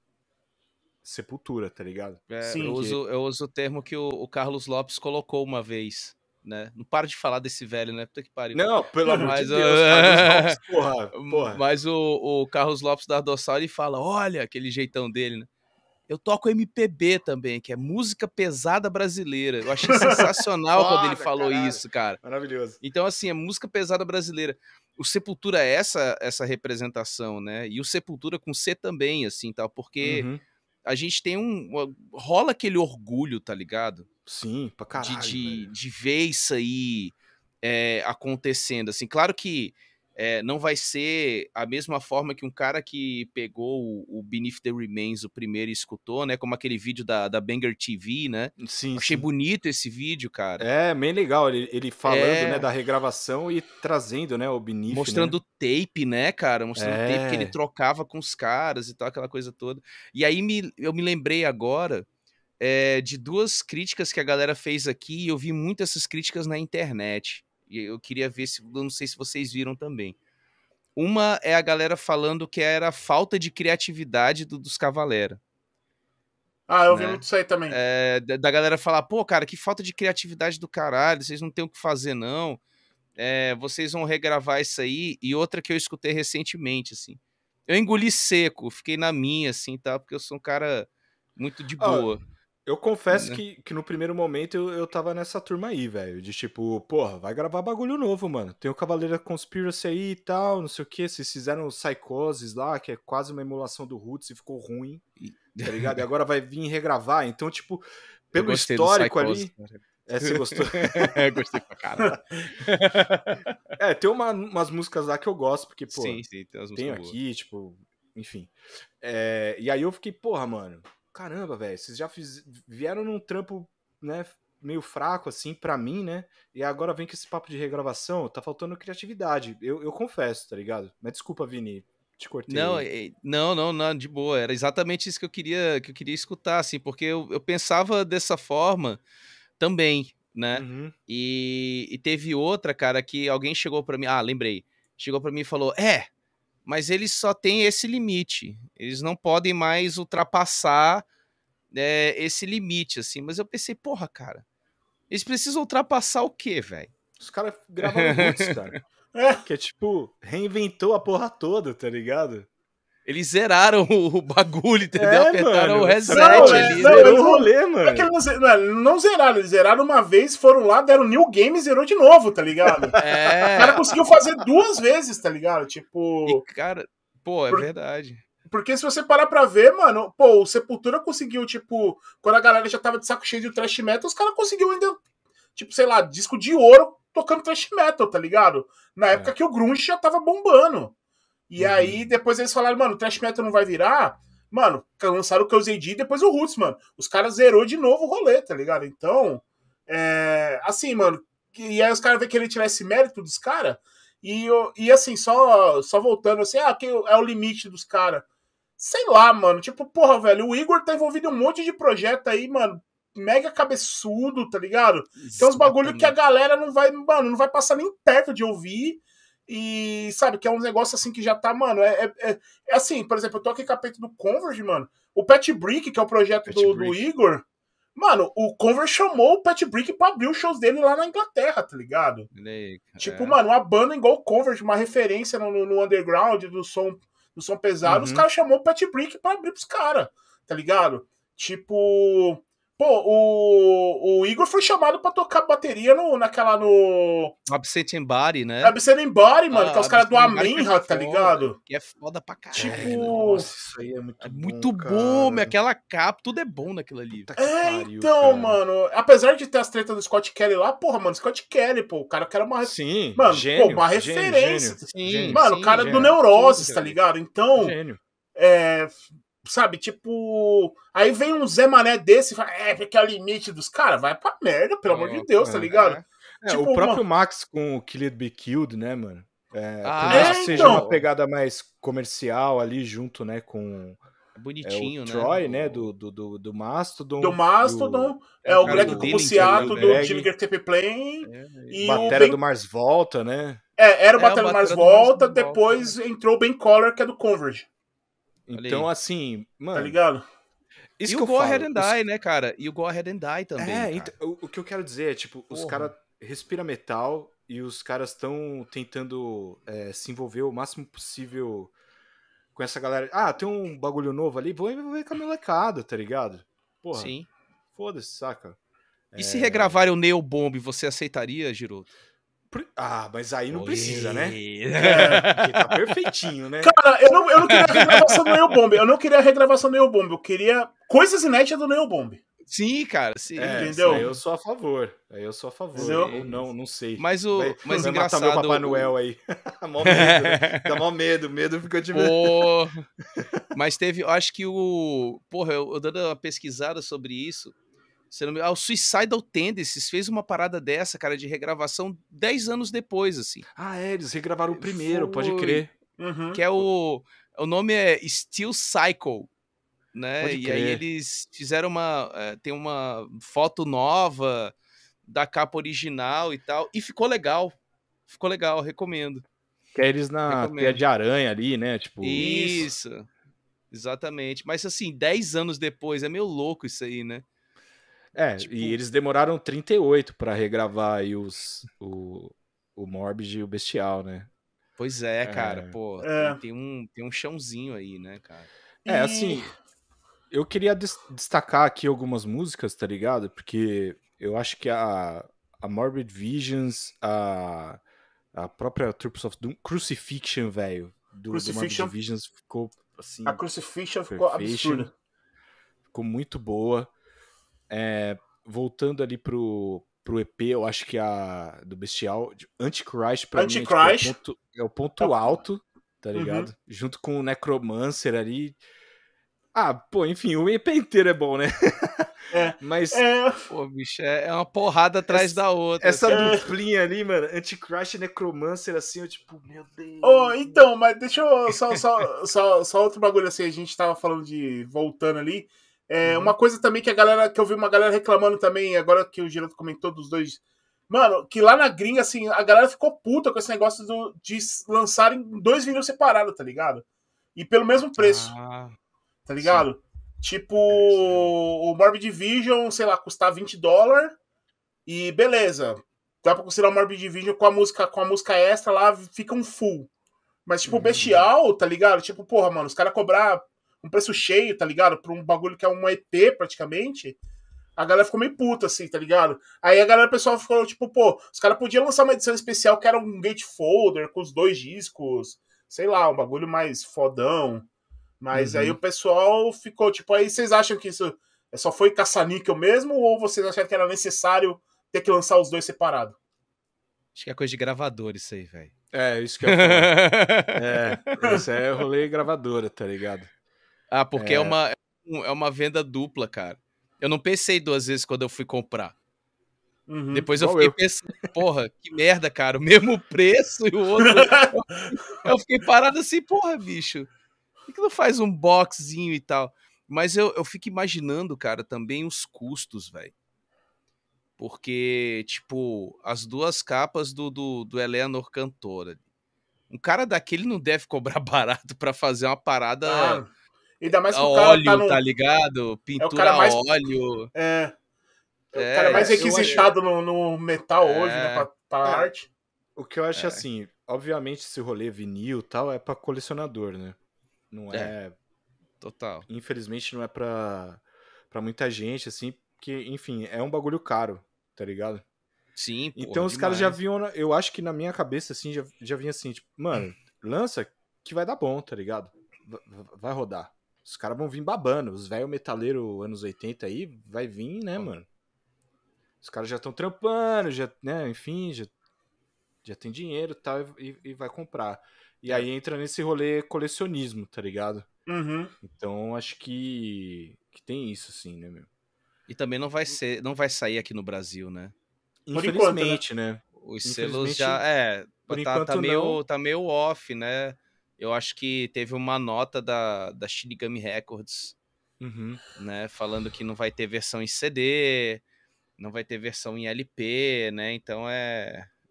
Sepultura, tá ligado? Sim, eu uso o termo que o Carlos Lopes colocou uma vez. Né? Não para de falar desse velho, né? Puta que pariu. Não, pelo amor de Deus, Carlos Lopes, porra. Mas o Carlos Lopes da Ardossauro, ele fala, olha, aquele jeitão dele, né? Eu toco MPB também, que é música pesada brasileira. Eu achei sensacional quando ele falou isso, cara. Maravilhoso. Então, assim, é música pesada brasileira. O Sepultura é essa representação, né? E o Sepultura com C também, assim, tal, porque... A gente tem rola aquele orgulho, tá ligado? Sim, pra caralho. De ver isso aí, acontecendo, assim, claro que não vai ser a mesma forma que um cara que pegou o Beneath The Remains, o primeiro, e escutou, né? Como aquele vídeo da Banger TV, né? Sim, achei bonito esse vídeo, cara. É, bem legal. Ele falando, né, da regravação e trazendo, né, o Beneath. Mostrando o tape, né, cara? Mostrando o tape que ele trocava com os caras e tal, aquela coisa toda. E aí eu me lembrei agora de duas críticas que a galera fez aqui, e eu vi muito essas críticas na internet. E eu queria ver, eu não sei se vocês viram também. Uma é a galera falando que era a falta de criatividade dos Cavalera. Ah, eu vi muito isso aí também. Da galera falar, pô, cara, que falta de criatividade do caralho, vocês não têm o que fazer, não. Vocês vão regravar isso aí. E outra que eu escutei recentemente, assim. Eu engoli seco, fiquei na minha, assim, tá? Porque eu sou um cara muito de boa. Eu confesso que no primeiro momento eu tava nessa turma aí, velho. De tipo, porra, vai gravar bagulho novo, mano. Tem o Cavalera Conspiracy aí e tal, não sei o quê. Vocês fizeram o Psychosis lá, que é quase uma emulação do Roots e ficou ruim, tá ligado? E agora vai vir regravar. Então, tipo, pelo histórico ali... Você gostou? Gostei pra caralho. Tem umas músicas lá que eu gosto, porque, pô... Sim, tem umas músicas boas. Tem aqui, tipo... Enfim. E aí eu fiquei, porra, mano... Caramba, velho, vocês já vieram num trampo, né, meio fraco, assim, pra mim, né? E agora vem com esse papo de regravação, tá faltando criatividade, eu confesso, tá ligado? Mas desculpa, Vini, te cortei. Não, de boa, era exatamente isso que eu queria escutar, assim, porque eu pensava dessa forma também, né? Uhum. E teve outra, cara, que alguém chegou pra mim, lembrei, chegou pra mim e falou, mas eles só têm esse limite, eles não podem mais ultrapassar esse limite, assim. Mas eu pensei, porra, cara, eles precisam ultrapassar o quê, velho? Os caras gravaram Roots, cara. Que é tipo, reinventou a porra toda, tá ligado? Eles zeraram o bagulho, entendeu? Apertaram o reset ali. Zerou o rolê, mano. Não zeraram, eles zeraram uma vez, foram lá, deram new game e zerou de novo, tá ligado? O cara conseguiu fazer duas vezes, tá ligado? Tipo... E, cara, pô, verdade. Porque se você parar pra ver, mano, pô, o Sepultura conseguiu, tipo, quando a galera já tava de saco cheio de thrash metal, os caras conseguiu ainda, tipo, sei lá, disco de ouro tocando thrash metal, tá ligado? Na época que o grunge já tava bombando. E aí, depois eles falaram, mano, o thrash metal não vai virar. Mano, lançaram o K.O.Z.D. e depois o Roots, mano. Os caras zerou de novo o rolê, tá ligado? Então, assim, mano. E aí os caras vão querer tirar esse mérito dos caras. E assim, só voltando, assim, que é o limite dos caras. Sei lá, mano. Tipo, porra, velho, o Igor tá envolvido em um monte de projeto aí, mano. Mega cabeçudo, tá ligado? Isso, tem uns bagulho que a galera não vai, mano, não vai passar nem perto de ouvir. E, sabe, que é um negócio assim que já tá, mano, assim, por exemplo, eu tô aqui com a peito do Converge, mano, o Pat Brick, que é o projeto do Igor, mano, o Converge chamou o Pat Brick pra abrir os shows dele lá na Inglaterra, tá ligado? Tipo, mano, uma banda igual o Converge, uma referência no underground do som pesado, os caras chamou o Pat Brick pra abrir pros caras, tá ligado? Tipo, pô, o Igor foi chamado pra tocar bateria naquela Absent Body, né? Absent Body, mano, que é os caras do Amenha, tá ligado? Que é foda pra caralho. Tipo... Nossa, isso aí é muito bom, muito bom, cara. Aquela capa, tudo é bom naquilo ali. Então, cara. Mano, apesar de ter as tretas do Scott Kelly lá, porra, mano, Scott Kelly, pô, o cara que era uma... Sim, mano, gênio, pô, uma referência. Gênio, mano, o cara do Neuroses, tá ligado? Então, gênio. Sabe, tipo... Aí vem um Zé Mané desse e fala, porque é o limite dos caras. Vai pra merda, pelo amor de Deus, tá ligado? Tipo, o próprio Max com o Kill It Be Killed, né, mano? Seja uma pegada mais comercial ali junto, né, com... Bonitinho, o Troy, né? Do Mastodon. Do Mastodon. O Greg Kukusiato, do Jimmy Gertep Plain. E o Batera do Mars Volta, né? Era o Batera do Mars Volta. Depois entrou o Ben Collar, que é do Converge. Então, assim, mano... Tá ligado? Isso e o Go Ahead and Die, né, cara? E o Go Ahead and Die também, então, o que eu quero dizer é, tipo, porra. Os caras respiram metal e os caras estão tentando se envolver o máximo possível com essa galera. Tem um bagulho novo ali, vou envolver com a molecada, tá ligado? Porra, sim. Foda-se, saca? E se regravarem o Neo Bomb, você aceitaria, Giroto? Mas aí não precisa, né? Porque tá perfeitinho, né? Cara, eu não queria a regravação do Neo Bomb. Eu queria coisas inéditas do Neo Bomb. Sim, cara. Sim. É, entendeu? Aí eu sou a favor. Aí eu sou a favor. Eu não sei. Mas o vai, mas vai engraçado... matar meu Papai Noel aí. Mó medo, né? Dá mó medo. Medo ficou de medo. Oh, mas teve... Acho que o... Porra, eu dando uma pesquisada sobre isso. O Suicidal Tendencies fez uma parada dessa, cara, de regravação 10 anos depois, assim. Ah, é, eles regravaram o primeiro, pode crer. Uhum. Que é o... O nome é Steel Cycle, né? E aí eles fizeram uma... Tem uma foto nova da capa original e tal. E ficou legal. Ficou legal, recomendo. Que é eles na teia de aranha ali, né? Tipo, isso. Exatamente. Mas assim, 10 anos depois, é meio louco isso aí, né? É, tipo... e eles demoraram 38 pra regravar aí o Morbid e o Bestial, né? Pois é, cara, pô, tem um chãozinho aí, né, cara? É, assim, eu queria destacar aqui algumas músicas, tá ligado? Porque eu acho que a Morbid Visions, a própria Troops of Doom, Crucifixion, velho, do Morbid Visions ficou, assim... A Crucifixion ficou absurda. Ficou muito boa. É, voltando ali pro EP, eu acho que a do Bestial, Antichrist, pra mim, é o ponto alto, tá ligado? Uhum. Junto com o Necromancer ali. Ah, pô, enfim, o EP inteiro é bom, né? É. Mas, pô, bicho, é uma porrada atrás da outra. Essa duplinha ali, mano, Antichrist e Necromancer, assim, eu tipo, meu Deus. Oh, então, mas deixa eu só outro bagulho, assim, a gente tava falando de voltando ali. É, uma coisa também que a galera, que eu vi uma galera reclamando também, agora que o Giroto comentou dos dois, mano, que lá na gringa, assim, a galera ficou puta com esse negócio de lançarem 2 vinis separados, tá ligado? E pelo mesmo preço, tá ligado? Sim. Tipo, o Morbid Vision, sei lá, custar $20 e beleza, dá pra considerar o Morbid Vision com a música extra lá, fica um full. Mas tipo, o Bestial, tá ligado? Tipo, porra, mano, os caras cobrar um preço cheio, tá ligado? Pra um bagulho que é um EP, praticamente. A galera ficou meio puta, assim, tá ligado? Aí a galera, o pessoal ficou, tipo, pô, os caras podiam lançar uma edição especial que era um gatefolder com os 2 discos, sei lá, um bagulho mais fodão. Mas aí o pessoal ficou, tipo, aí vocês acham que isso só foi caça-níquel mesmo? Ou vocês acharam que era necessário ter que lançar os 2 separados? Acho que é coisa de gravador isso aí, velho. É, isso que eu falo. Isso é rolê gravadora, tá ligado? Ah, porque é uma venda dupla, cara. Eu não pensei 2 vezes quando eu fui comprar. Uhum, depois eu fiquei pensando, porra, que merda, cara. O mesmo preço e o outro... Eu fiquei parado assim, porra, bicho. Por que não faz um boxzinho e tal? Mas eu fico imaginando, cara, também os custos, velho. Porque, tipo, as 2 capas do Eleanor Cantora. Um cara daquele não deve cobrar barato pra fazer uma parada... Ah. Ainda mais que o cara óleo, tá, no... tá ligado? Pintura o cara mais... óleo. É o cara mais requisitado no metal hoje, né? Pra arte. O que eu acho assim, obviamente esse rolê vinil e tal é pra colecionador, né? Não é... Total. Infelizmente não é pra muita gente, assim, porque, enfim, é um bagulho caro, tá ligado? Sim, porra, então os caras já vinham, eu acho que na minha cabeça, assim, já vinha assim, tipo, mano, lança que vai dar bom, tá ligado? Vai rodar. Os caras vão vir babando. Os velhos metaleiros anos 80 aí vai vir, né, mano? Os caras já estão trampando, já, né, enfim, já tem dinheiro e tal, e vai comprar. E aí entra nesse rolê colecionismo, tá ligado? Uhum. Então acho que tem isso, sim, né, meu? E também não vai sair aqui no Brasil, né? Infelizmente, enquanto, né? Os selos já, tá meio off, né? Eu acho que teve uma nota da Shinigami Records, né, falando que não vai ter versão em CD, não vai ter versão em LP, né, então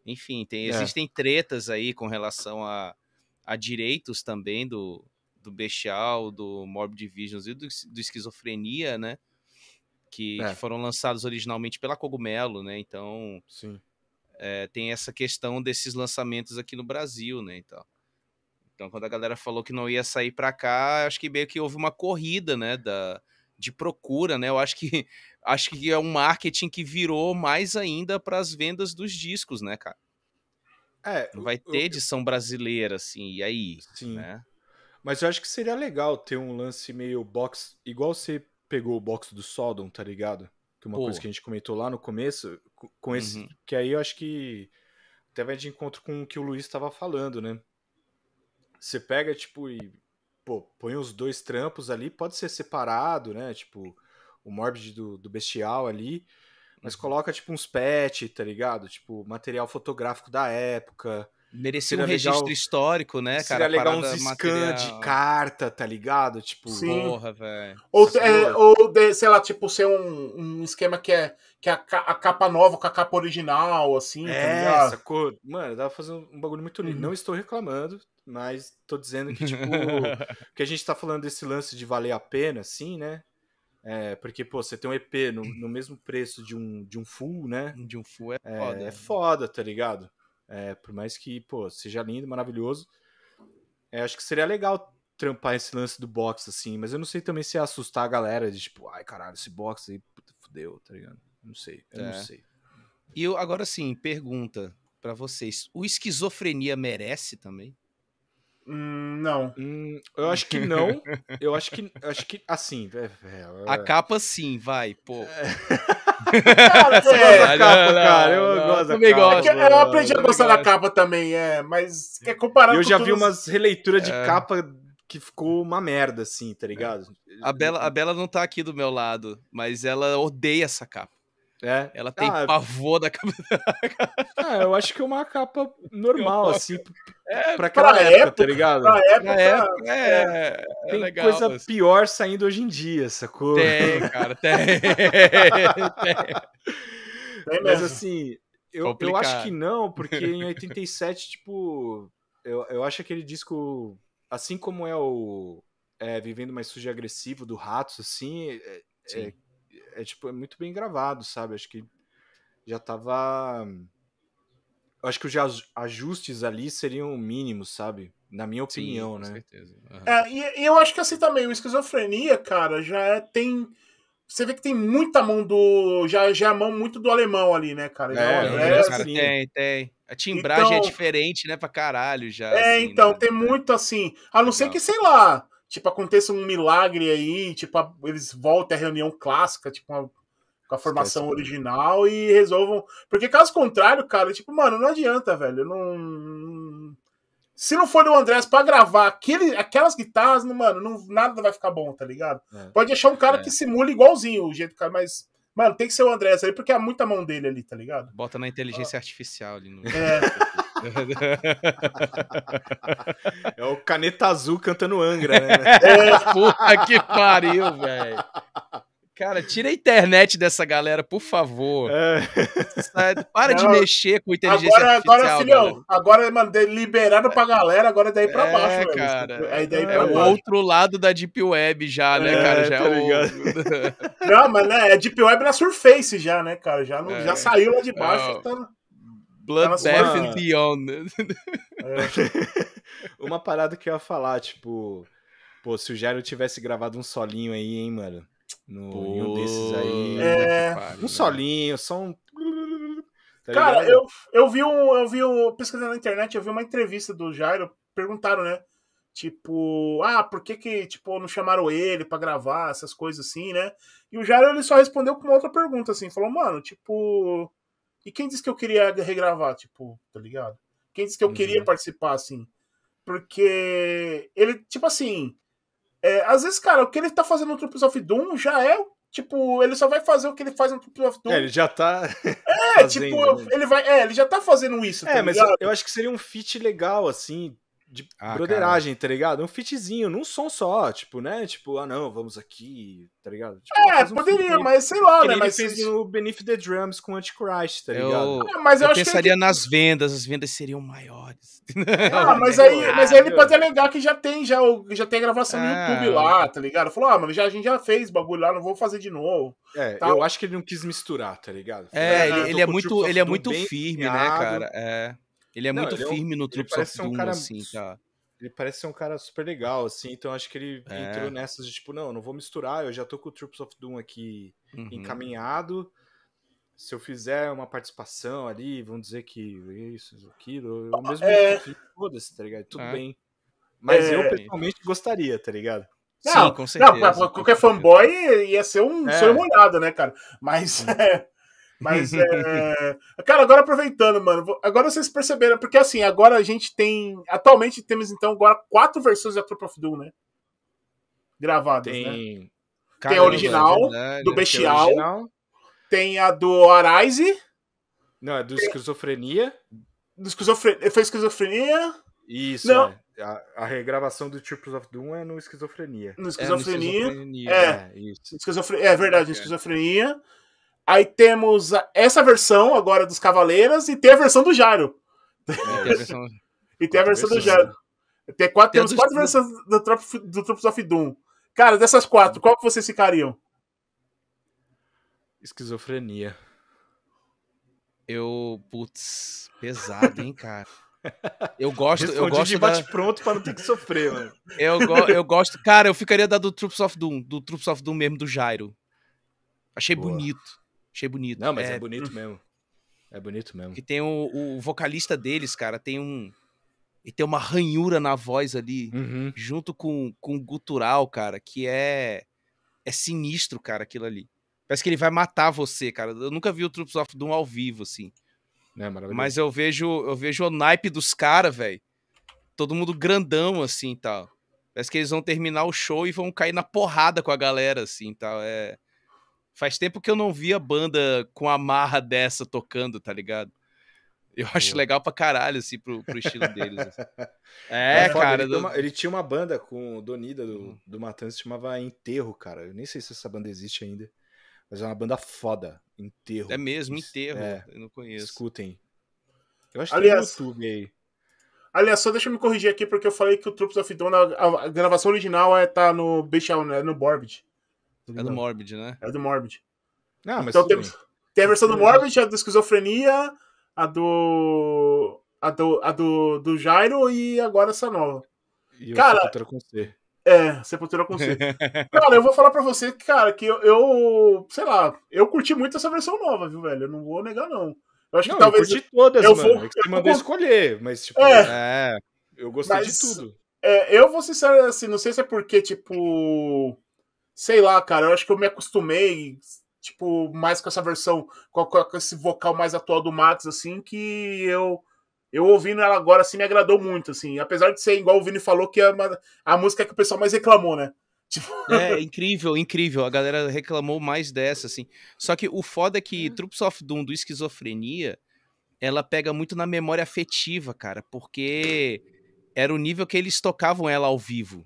enfim, existem tretas aí com relação a direitos também do Bestial, do Morbid Visions e do Esquizofrenia, né, que foram lançados originalmente pela Cogumelo, né, então tem essa questão desses lançamentos aqui no Brasil, né, então. Então, quando a galera falou que não ia sair pra cá, acho que meio que houve uma corrida, né, de procura, né? Eu acho que é um marketing que virou mais ainda pras vendas dos discos, né, cara? É, não vai ter edição brasileira, assim, e aí? Sim. Né? Mas eu acho que seria legal ter um lance meio box, igual você pegou o box do Sodom, tá ligado? Que é uma coisa que a gente comentou lá no começo, com esse, que aí eu acho que até vai de encontro com o que o Luiz tava falando, né? Você pega, tipo, e pô, põe os dois trampos ali, pode ser separado, né? Tipo, o Morbid do Bestial ali, mas coloca, tipo, uns patch, tá ligado? Tipo, material fotográfico da época. Merecia um registro legal, histórico, né, cara? Seria legal uns scans de carta, tá ligado? Tipo, porra, velho. Ou de, sei lá, tipo, ser um esquema que é a capa nova com a capa original, assim, tá ligado? Sacou? Mano, dá pra fazer um bagulho muito lindo. Não estou reclamando, mas tô dizendo que, tipo, que a gente tá falando desse lance de valer a pena, assim, né? É, porque, pô, você tem um EP no mesmo preço de um full, né? De um full é foda. É foda, tá ligado? É, por mais que, pô, seja lindo, maravilhoso, acho que seria legal trampar esse lance do box, assim, mas eu não sei também se é assustar a galera de tipo, ai, caralho, esse box aí, puta, fudeu, tá ligado? Não sei, eu não sei. E eu, agora sim, pergunta pra vocês, o Esquizofrenia merece também? Não. Eu acho que não, eu acho que assim... A capa sim, vai, pô... Cara, eu gosto da capa, cara. Eu aprendi a gostar da capa também, mas quer comparar. Eu já vi umas releituras de capa que ficou uma merda, assim, tá ligado? A Bela não tá aqui do meu lado, mas ela odeia essa capa. É? Ela tem pavor da capa. Eu acho que é uma capa normal, assim, pra aquela época, tá ligado? Pra época, tem legal, coisa assim. Pior saindo hoje em dia, sacou? Tem, cara, tem. Mas assim, eu acho que não, porque em 87, tipo, eu acho aquele disco, assim como é o Vivendo Mais Sujo e Agressivo, do Ratos, assim, tipo, é muito bem gravado, sabe? Acho que já tava... Acho que os ajustes ali seriam mínimos, sabe? Na minha opinião, sim, com certeza. Uhum. E eu acho que assim também, o Esquizofrenia, cara, tem... Você vê que tem muita mão do... Já é a mão muito do alemão ali, né, cara? Cara, tem. A timbragem é diferente, né, pra caralho já. Assim, então, né? Tem muito assim... A não ser que, sei lá... Tipo, aconteça um milagre aí, tipo, eles voltem à reunião clássica, tipo, com a formação original e resolvam... Porque caso contrário, cara, tipo, mano, não adianta, velho, não... Se não for o Andrés pra gravar aquelas guitarras, mano, nada vai ficar bom, tá ligado? Pode achar um cara que simula igualzinho o jeito do cara, mas... Mano, tem que ser o Andrés aí, porque há muita mão dele ali, tá ligado? Bota na inteligência artificial ali no... É o Caneta Azul cantando Angra, né? Puta que pariu, velho. Cara, tira a internet dessa galera, por favor. Para de mexer com inteligência artificial. Agora, filhão, galera. Agora, mano, liberado pra galera, agora daí pra baixo, cara. Velho. Aí daí pra baixo. O outro lado da Deep Web já, né, cara? Já tá Não, mas né, é Deep Web na Surface já, né, cara? Já, não, já saiu lá de baixo, tá... Bloodbath and Beyond. Uma parada que eu ia falar, tipo... Pô, se o Jairo tivesse gravado um solinho aí, hein, mano? Em um desses aí... Um solinho, só um... Tá cara, eu vi um... Pesquisando na internet, eu vi uma entrevista do Jairo. Perguntaram, né? Tipo... Ah, por que tipo, não chamaram ele pra gravar? Essas coisas assim, né? E o Jairo, ele só respondeu com uma outra pergunta, assim. Falou, mano, tipo... E quem disse que eu queria regravar, tipo, tá ligado? Quem disse que eu queria participar, assim? Porque ele, tipo assim... às vezes, cara, o que ele tá fazendo no Troops of Doom já é, tipo... Ele só vai fazer o que ele faz no Troops of Doom. Ele já tá fazendo, tipo, né? Ele já tá fazendo isso, tá ligado? Mas eu acho que seria um feat legal, assim... De broderagem, cara. Tá ligado? Um fitzinho, num som só, tipo, né? Tipo, não, vamos aqui, tá ligado? Tipo, poderia, mas sei lá, né? Mas fez o Beneath The Drums com Antichrist, tá ligado? Mas eu pensaria que... nas vendas, as vendas seriam maiores. Mas aí ele pode alegar que já tem gravação no YouTube lá, tá ligado? Falou, mano, a gente já fez bagulho lá, não vou fazer de novo. Eu acho que ele não quis misturar, tá ligado? Ele é muito firme, né, cara? Ele é muito firme no Troops of Doom, assim, tá? Ele parece ser um cara super legal, assim, então acho que ele entrou nessas de, tipo, não vou misturar, eu já tô com o Troops of Doom aqui encaminhado, se eu fizer uma participação ali, vão dizer que isso, aquilo, eu mesmo, foda-se, tá ligado? Tudo bem. Mas eu, pessoalmente, gostaria, tá ligado? Não, sim, com certeza. Não, pra qualquer fanboy ia ser um sonho molhado, né, cara? Mas... Cara, agora aproveitando, mano, agora vocês perceberam, porque assim, agora a gente tem... Atualmente temos, então, agora 4 versões da Troops of Doom, né? Gravadas, tem... né? Caramba, tem a original, verdade, do Bestial, tem a do Arise... Não, é do Esquizofrenia. Do Esquizofrenia. Foi Esquizofrenia? Isso, não. É. A regravação do Troops of Doom é no Esquizofrenia. No Esquizofrenia. É, no Esquizofrenia. Isso. Esquizofrenia, é verdade, no Esquizofrenia. Aí temos essa versão agora dos Cavaleiras e tem a versão do Jairo. E tem a versão do Jairo. Temos 4 versões do Troops of Doom. Cara, dessas 4, qual que vocês ficariam? Esquizofrenia. Eu, putz, pesado, hein, cara. Eu gosto de bate pronto pra não ter que sofrer, mano. Eu gosto, cara, eu ficaria da do Troops of Doom mesmo, do Jairo. Achei bonito. Achei bonito. Não, mas é bonito mesmo. É bonito mesmo. Que tem o vocalista deles, cara, tem um... E tem uma ranhura na voz ali, junto com o gutural, cara, que é sinistro, cara, aquilo ali. Parece que ele vai matar você, cara. Eu nunca vi o Troops of Doom ao vivo, assim. É maravilhoso. Mas eu vejo o naipe dos caras, velho. Todo mundo grandão, assim, e tal. Parece que eles vão terminar o show e vão cair na porrada com a galera, assim, e tal. É... Faz tempo que eu não vi a banda com a marra dessa tocando, tá ligado? Eu acho legal pra caralho, assim, pro estilo deles. Assim. É, foda, cara. Ele tinha uma banda com o Donida do Matanza, se chamava Enterro, cara. Eu nem sei se essa banda existe ainda. Mas é uma banda foda, Enterro. É mesmo, Enterro, eu não conheço. Escutem. Eu acho que aliás, tem no YouTube aí. Aliás, só deixa eu me corrigir aqui, porque eu falei que o Troops of Doom, a gravação original tá no Bestial, né? No Morbid. É do Morbid, né? É do Morbid. Não, mas então tem a versão do Morbid, a do Esquizofrenia, a do Jairo e agora essa nova. E cara, Sepultura com C. É, Sepultura com C. Cara, eu vou falar pra você, cara, que eu sei lá, eu curti muito essa versão nova, viu, velho? Eu não vou negar, não. Eu acho que talvez... Eu curti todas, mano. É que você mandou escolher, mas, tipo... eu gostei de tudo. É, eu vou ser sincero, assim, não sei se é porque, tipo... Sei lá, cara, eu acho que eu me acostumei, tipo, mais com essa versão, com esse vocal mais atual do Max, assim, que eu ouvindo ela agora, assim, me agradou muito, assim. Apesar de ser igual o Vini falou, que é a música que o pessoal mais reclamou, né? Tipo... É, incrível, incrível. A galera reclamou mais dessa, assim. Só que o foda é que Troops of Doom do Esquizofrenia, ela pega muito na memória afetiva, cara, porque era o nível que eles tocavam ela ao vivo.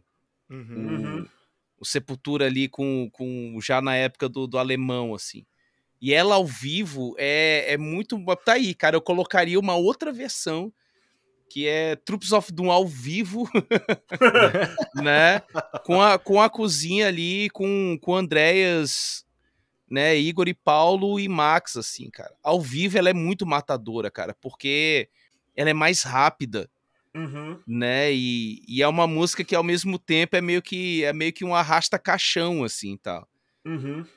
O Sepultura ali já na época do alemão, assim. E ela ao vivo é muito... Tá aí, cara, eu colocaria uma outra versão, que é Troops of Doom ao vivo, né? Com a cozinha ali, com Andreas, né? Igor e Paulo e Max, assim, cara. Ao vivo ela é muito matadora, cara, porque ela é mais rápida. Né, e é uma música que ao mesmo tempo é meio que um arrasta caixão, assim, tal.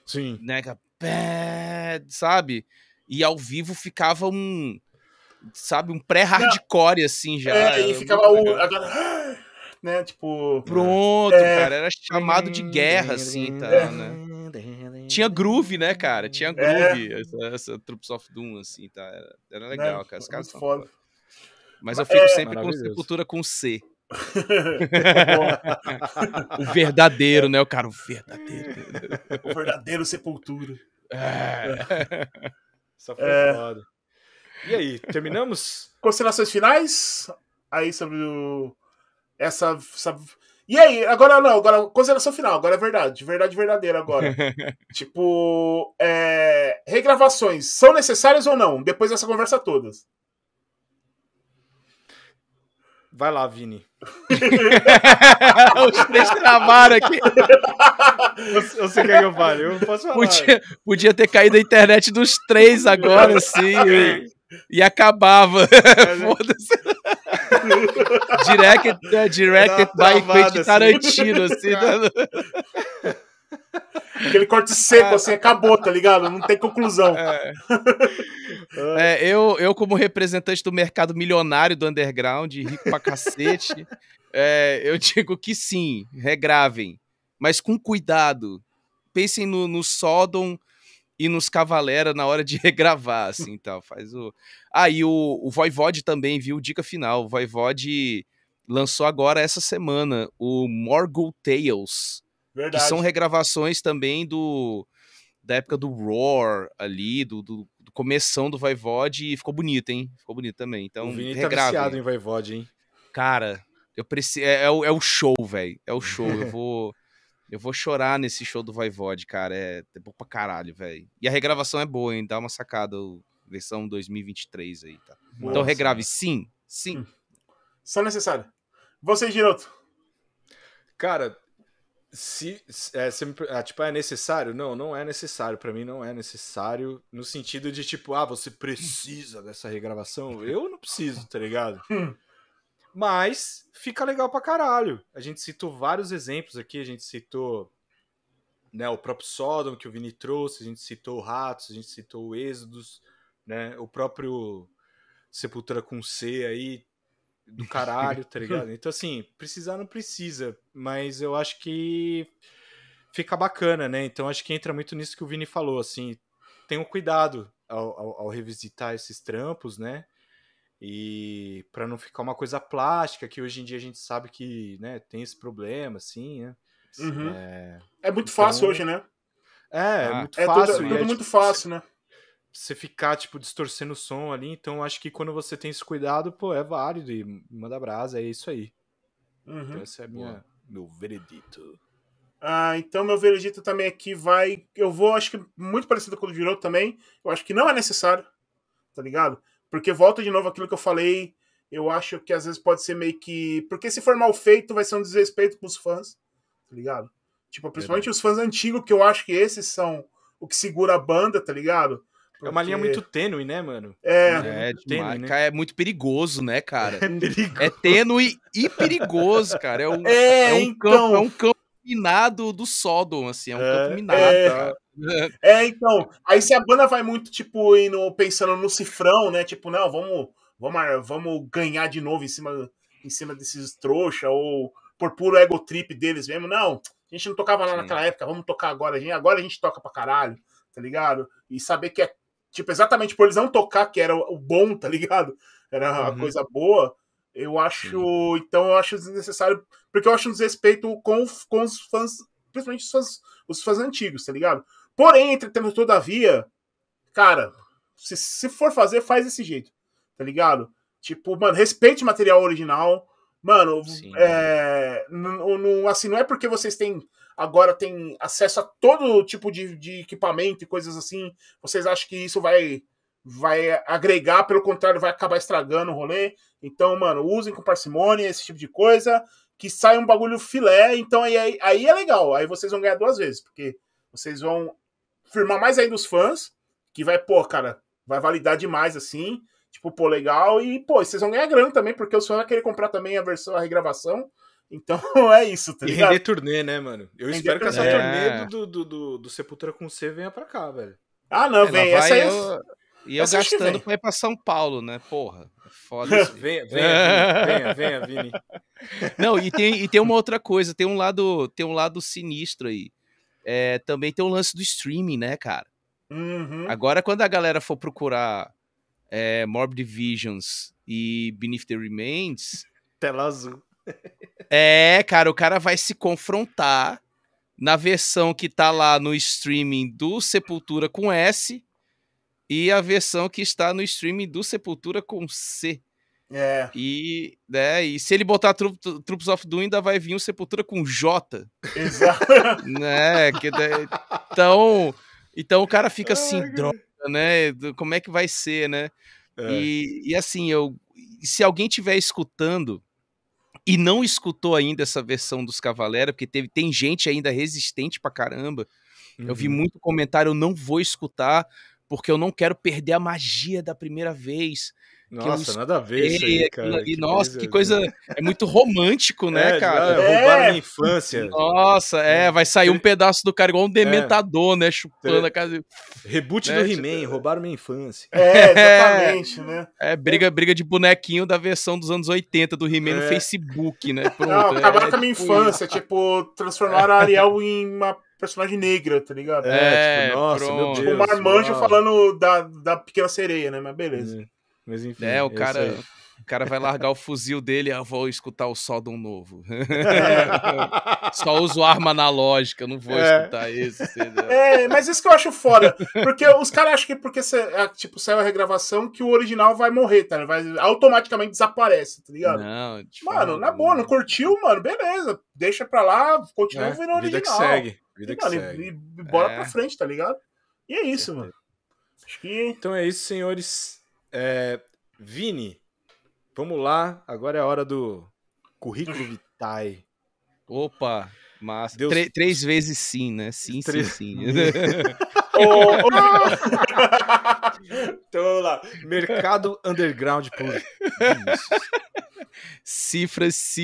Sim. Né, sabe? E ao vivo ficava um pré-hardcore, assim, já. É, e ficava agora, né, tipo... Pronto, cara, era chamado de guerra, assim, tal, né? Tinha groove, né, cara? Tinha groove, essa Troops of Doom, assim, tá? Era legal, cara, os caras foda. Mas eu fico sempre com Sepultura com C. O verdadeiro, né? O cara, o verdadeiro. O verdadeiro Sepultura. Só foi foda. E aí, terminamos? Considerações finais? Aí sobre o... E aí, agora não, agora consideração final, agora é verdade. Verdade verdadeira agora. Tipo, regravações são necessárias ou não? Depois dessa conversa todas. Vai lá, Vini. Os três travaram aqui. Eu sei que eu falo, eu posso falar. Podia ter caído a internet dos três agora, assim, e acabava. Foda-se. Directed by Quentin Tarantino, assim. Aquele corte seco, assim, acabou, tá ligado? Não tem conclusão. Eu, como representante do mercado milionário do underground, rico pra cacete, eu digo que sim, regravem. mas com cuidado. Pensem no Sodom e nos Cavalera na hora de regravar, assim, tal. Faz o... Ah, e o Voivode também, viu? Dica final. O Voivode lançou agora, essa semana, o Morgul Tales. Verdade. Que são regravações também da época do Roar ali, do começão do Voivode, e ficou bonito, hein? Ficou bonito também. Então, o Vini regrava, tá viciado, hein? Em Voivode, hein? Cara, eu preciso... é o show, velho. É o show. Eu vou chorar nesse show do Voivode, cara. É bom pra caralho, velho. E a regravação é boa, hein? Dá uma sacada. Versão 2023 aí, tá? Nossa. Então regrave. Sim, sim. Só necessário. Você, Giroto? Cara, se é necessário? Não, não é necessário. Pra mim não é necessário. No sentido de, tipo, você precisa dessa regravação? Eu não preciso, tá ligado? Mas fica legal pra caralho. A gente citou vários exemplos aqui. A gente citou, né, o próprio Sodom, que o Vini trouxe. A gente citou o Ratos, a gente citou o Êxodos, né, o próprio Sepultura com C aí, do caralho, tá ligado? Então, assim, precisar não precisa, mas eu acho que fica bacana, né? Então, acho que entra muito nisso que o Vini falou, assim, tenham cuidado ao revisitar esses trampos, né? E para não ficar uma coisa plástica, que hoje em dia a gente sabe que, né, tem esse problema, assim, né? Uhum. É muito fácil hoje, né? É muito fácil. Tudo, é tudo muito fácil, né? Você ficar, tipo, distorcendo o som ali. Então, acho que quando você tem esse cuidado, pô, é válido e manda brasa, é isso aí. Uhum. Então, esse é meu veredito. Ah, então meu veredito também aqui vai... Eu vou, acho que muito parecido com o do Giroto também. Eu acho que não é necessário, tá ligado? Porque volta de novo aquilo que eu falei, eu acho que às vezes pode ser meio que... Porque se for mal feito, vai ser um desrespeito com os fãs, tá ligado? Tipo, principalmente os fãs antigos, que eu acho que esses são o que segura a banda, tá ligado? Porque... É uma linha muito tênue, né, mano? É muito tênue, né? É muito perigoso, né, cara? É perigoso. É tênue e perigoso, cara. É um campo minado do Sodom, assim, campo minado, cara. Então, aí se a banda vai muito, tipo, pensando no cifrão, né, tipo, não, vamos ganhar de novo em cima desses trouxa, ou por puro ego trip deles mesmo, não, a gente não tocava lá naquela época, vamos tocar agora a gente toca pra caralho, tá ligado? E saber que é, tipo, exatamente por eles não tocar, que era o bom, tá ligado? Era a coisa boa, eu acho, então eu acho desnecessário, porque eu acho um desrespeito com os fãs, principalmente os fãs antigos, tá ligado? Porém, entretanto, todavia, cara, se for fazer, faz desse jeito, tá ligado? Tipo, mano, respeite o material original, mano. Sim, assim, não é porque vocês agora têm acesso a todo tipo de equipamento e coisas assim, vocês acham que isso vai agregar, pelo contrário, vai acabar estragando o rolê. Então, mano, usem com parcimônia esse tipo de coisa, que sai um bagulho filé. Então aí é legal, aí vocês vão ganhar duas vezes, porque vocês vão firmar mais ainda os fãs, que vai, pô, cara, vai validar demais, assim, tipo, pô, legal, e, pô, vocês vão ganhar grana também, porque os fãs vão querer comprar também a versão, a regravação. Então, é isso, tá ligado? E render turnê, né, mano? Eu espero que essa turnê do Sepultura com C venha pra cá, velho. Ah, não, vem, essa aí... E eu gastando pra ir pra São Paulo, né? Porra, foda-se. Venha, Vini. Não, e tem uma outra coisa, tem um lado sinistro aí. Também tem o lance do streaming, né, cara? Uhum. Agora, quando a galera for procurar Morbid Visions e Beneath The Remains... Tela azul. Cara, o cara vai se confrontar na versão que tá lá no streaming do Sepultura com S... E a versão que está no streaming do Sepultura com C. E, né, e se ele botar Troops of Doom, ainda vai vir um Sepultura com J. Exato. Né, então o cara fica assim, droga, né? Como é que vai ser, né? E assim, se alguém estiver escutando e não escutou ainda essa versão dos Cavalera, porque tem gente ainda resistente pra caramba. Uhum. Eu vi muito comentário, eu não vou escutar... porque eu não quero perder a magia da primeira vez. Nossa, nada a ver isso aí, cara. E, nossa, que coisa... É muito romântico, né, cara? Roubaram minha infância. Nossa, vai sair um pedaço do cara igual um dementador, né? Chupando a casa... Reboot do He-Man, roubaram minha infância. Exatamente, né? É, briga de bonequinho da versão dos anos 80 do He-Man no Facebook, né? Pronto, não, acabaram com a minha infância. Tipo, transformaram a Ariel em uma... personagem negra, tá ligado? Tipo, nossa, pronto. Meu Deus. O marmanjo falando da pequena sereia, né? Mas beleza. Mas enfim. O cara vai largar o fuzil dele e eu vou escutar o Sodom novo. Só uso arma analógica, não vou escutar isso. Mas isso que eu acho foda. Porque os caras acham que porque tipo, saiu a regravação que o original vai morrer, tá? Vai, automaticamente desaparece, tá ligado? Não, mano, na boa, não curtiu, mano? Beleza, deixa pra lá, continua ouvindo o original. Vida que segue. E bora pra frente, tá ligado? E é isso, mano. Acho que... Então é isso, senhores. Vini, vamos lá. Agora é a hora do currículo vitae. Opa, mas Deus... três vezes sim, né? Sim. Então vamos lá. Mercado underground por Cifras.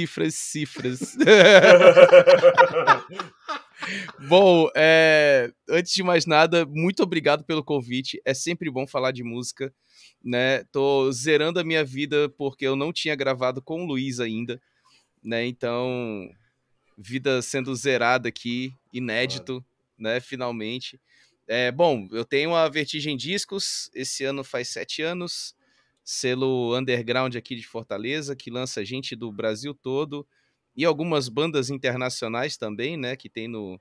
Bom, antes de mais nada, muito obrigado pelo convite. É sempre bom falar de música, né? Tô zerando a minha vida porque eu não tinha gravado com o Luiz ainda, né? Então, vida sendo zerada aqui, inédito, né? Finalmente. Bom, eu tenho a Vertigem Discos. Esse ano faz 7 anos. Selo underground aqui de Fortaleza, que lança gente do Brasil todo. E algumas bandas internacionais também, né, que tem no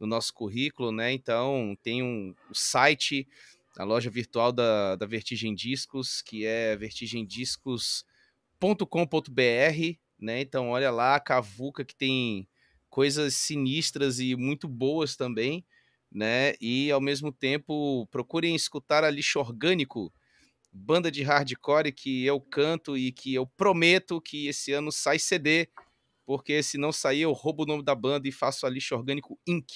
nosso currículo, né, então tem um site, a loja virtual da Vertigem Discos, que é vertigemdiscos.com.br, né, então olha lá, cavuca, que tem coisas sinistras e muito boas também, né, e ao mesmo tempo procurem escutar a Lixo Orgânico, banda de hardcore que eu canto e que eu prometo que esse ano sai CD, porque se não sair, eu roubo o nome da banda e faço a Lixo Orgânico Inc.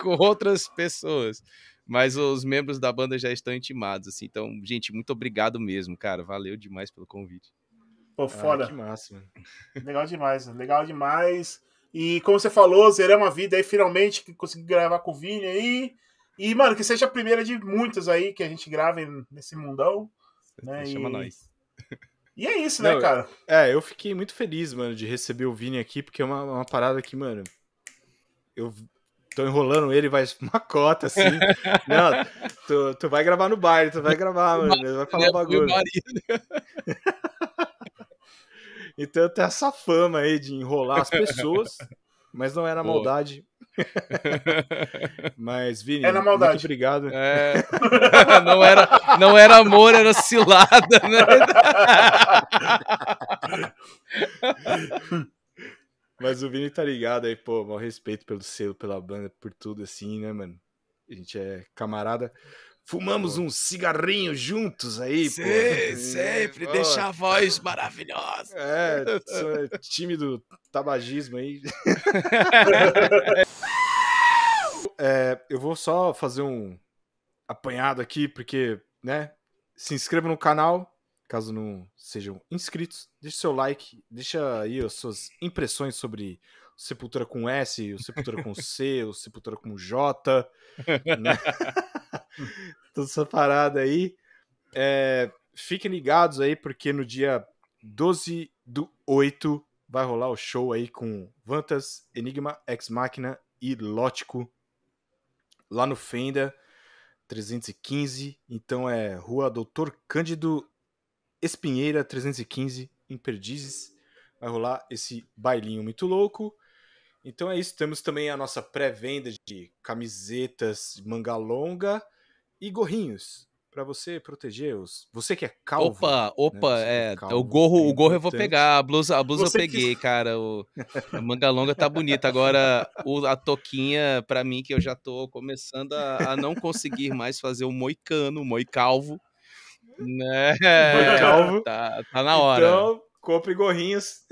Com outras pessoas. Mas os membros da banda já estão intimados, assim. Então, gente, muito obrigado mesmo, cara. Valeu demais pelo convite. Pô, foda. Que massa, mano. Legal demais, legal demais. E como você falou, zeramos a vida aí, finalmente, que consegui gravar com o Vini aí. E, mano, que seja a primeira de muitas aí que a gente grave nesse mundão. Né? Chama nós. E é isso, né, cara? Eu fiquei muito feliz, mano, de receber o Vini aqui, porque é uma parada que, mano, eu tô enrolando ele, vai uma cota, assim. Não, tu vai gravar no baile, tu vai gravar, mano, vai falar o bagulho. Então tem essa fama aí de enrolar as pessoas, mas não é na maldade. Mas, Vini, muito obrigado. Não era amor, era cilada, né? Mas o Vini tá ligado aí, pô, maior respeito pelo selo, pela banda, por tudo assim, né, mano? A gente é camarada. Fumamos um cigarrinho juntos aí, sim, pô. Sempre, deixa a voz maravilhosa. Time do tabagismo aí. Eu vou só fazer um apanhado aqui, porque, né, se inscreva no canal, caso não sejam inscritos, deixa seu like, deixa aí as suas impressões sobre... Sepultura com S, o Sepultura com C, o Sepultura com J, né? Toda essa parada aí. Fiquem ligados aí, porque no dia 12/8 vai rolar o show aí com Vantas, Enigma, Ex Machina e Lótico lá no Fenda 315. Então é Rua Doutor Cândido Espinheira 315, em Perdizes. Vai rolar esse bailinho muito louco. Então é isso, temos também a nossa pré-venda de camisetas, manga longa e gorrinhos, para você proteger os... Você que é calvo. Opa, né? Calvo, o gorro eu vou pegar, a blusa eu peguei, cara, a manga longa tá bonita, agora a toquinha, para mim, que eu já tô começando a não conseguir mais fazer o moicano, o moicalvo, né? Moicalvo. Tá na hora. Então, compre gorrinhos.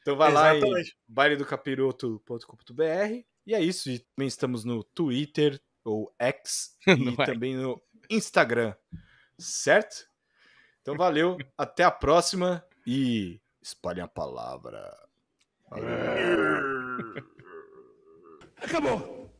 Então vai lá em bailedocapiroto.com.br E é isso, e também estamos no Twitter, ou X, e também no Instagram, certo? Então valeu, até a próxima e espalhem a palavra. Valeu. Acabou!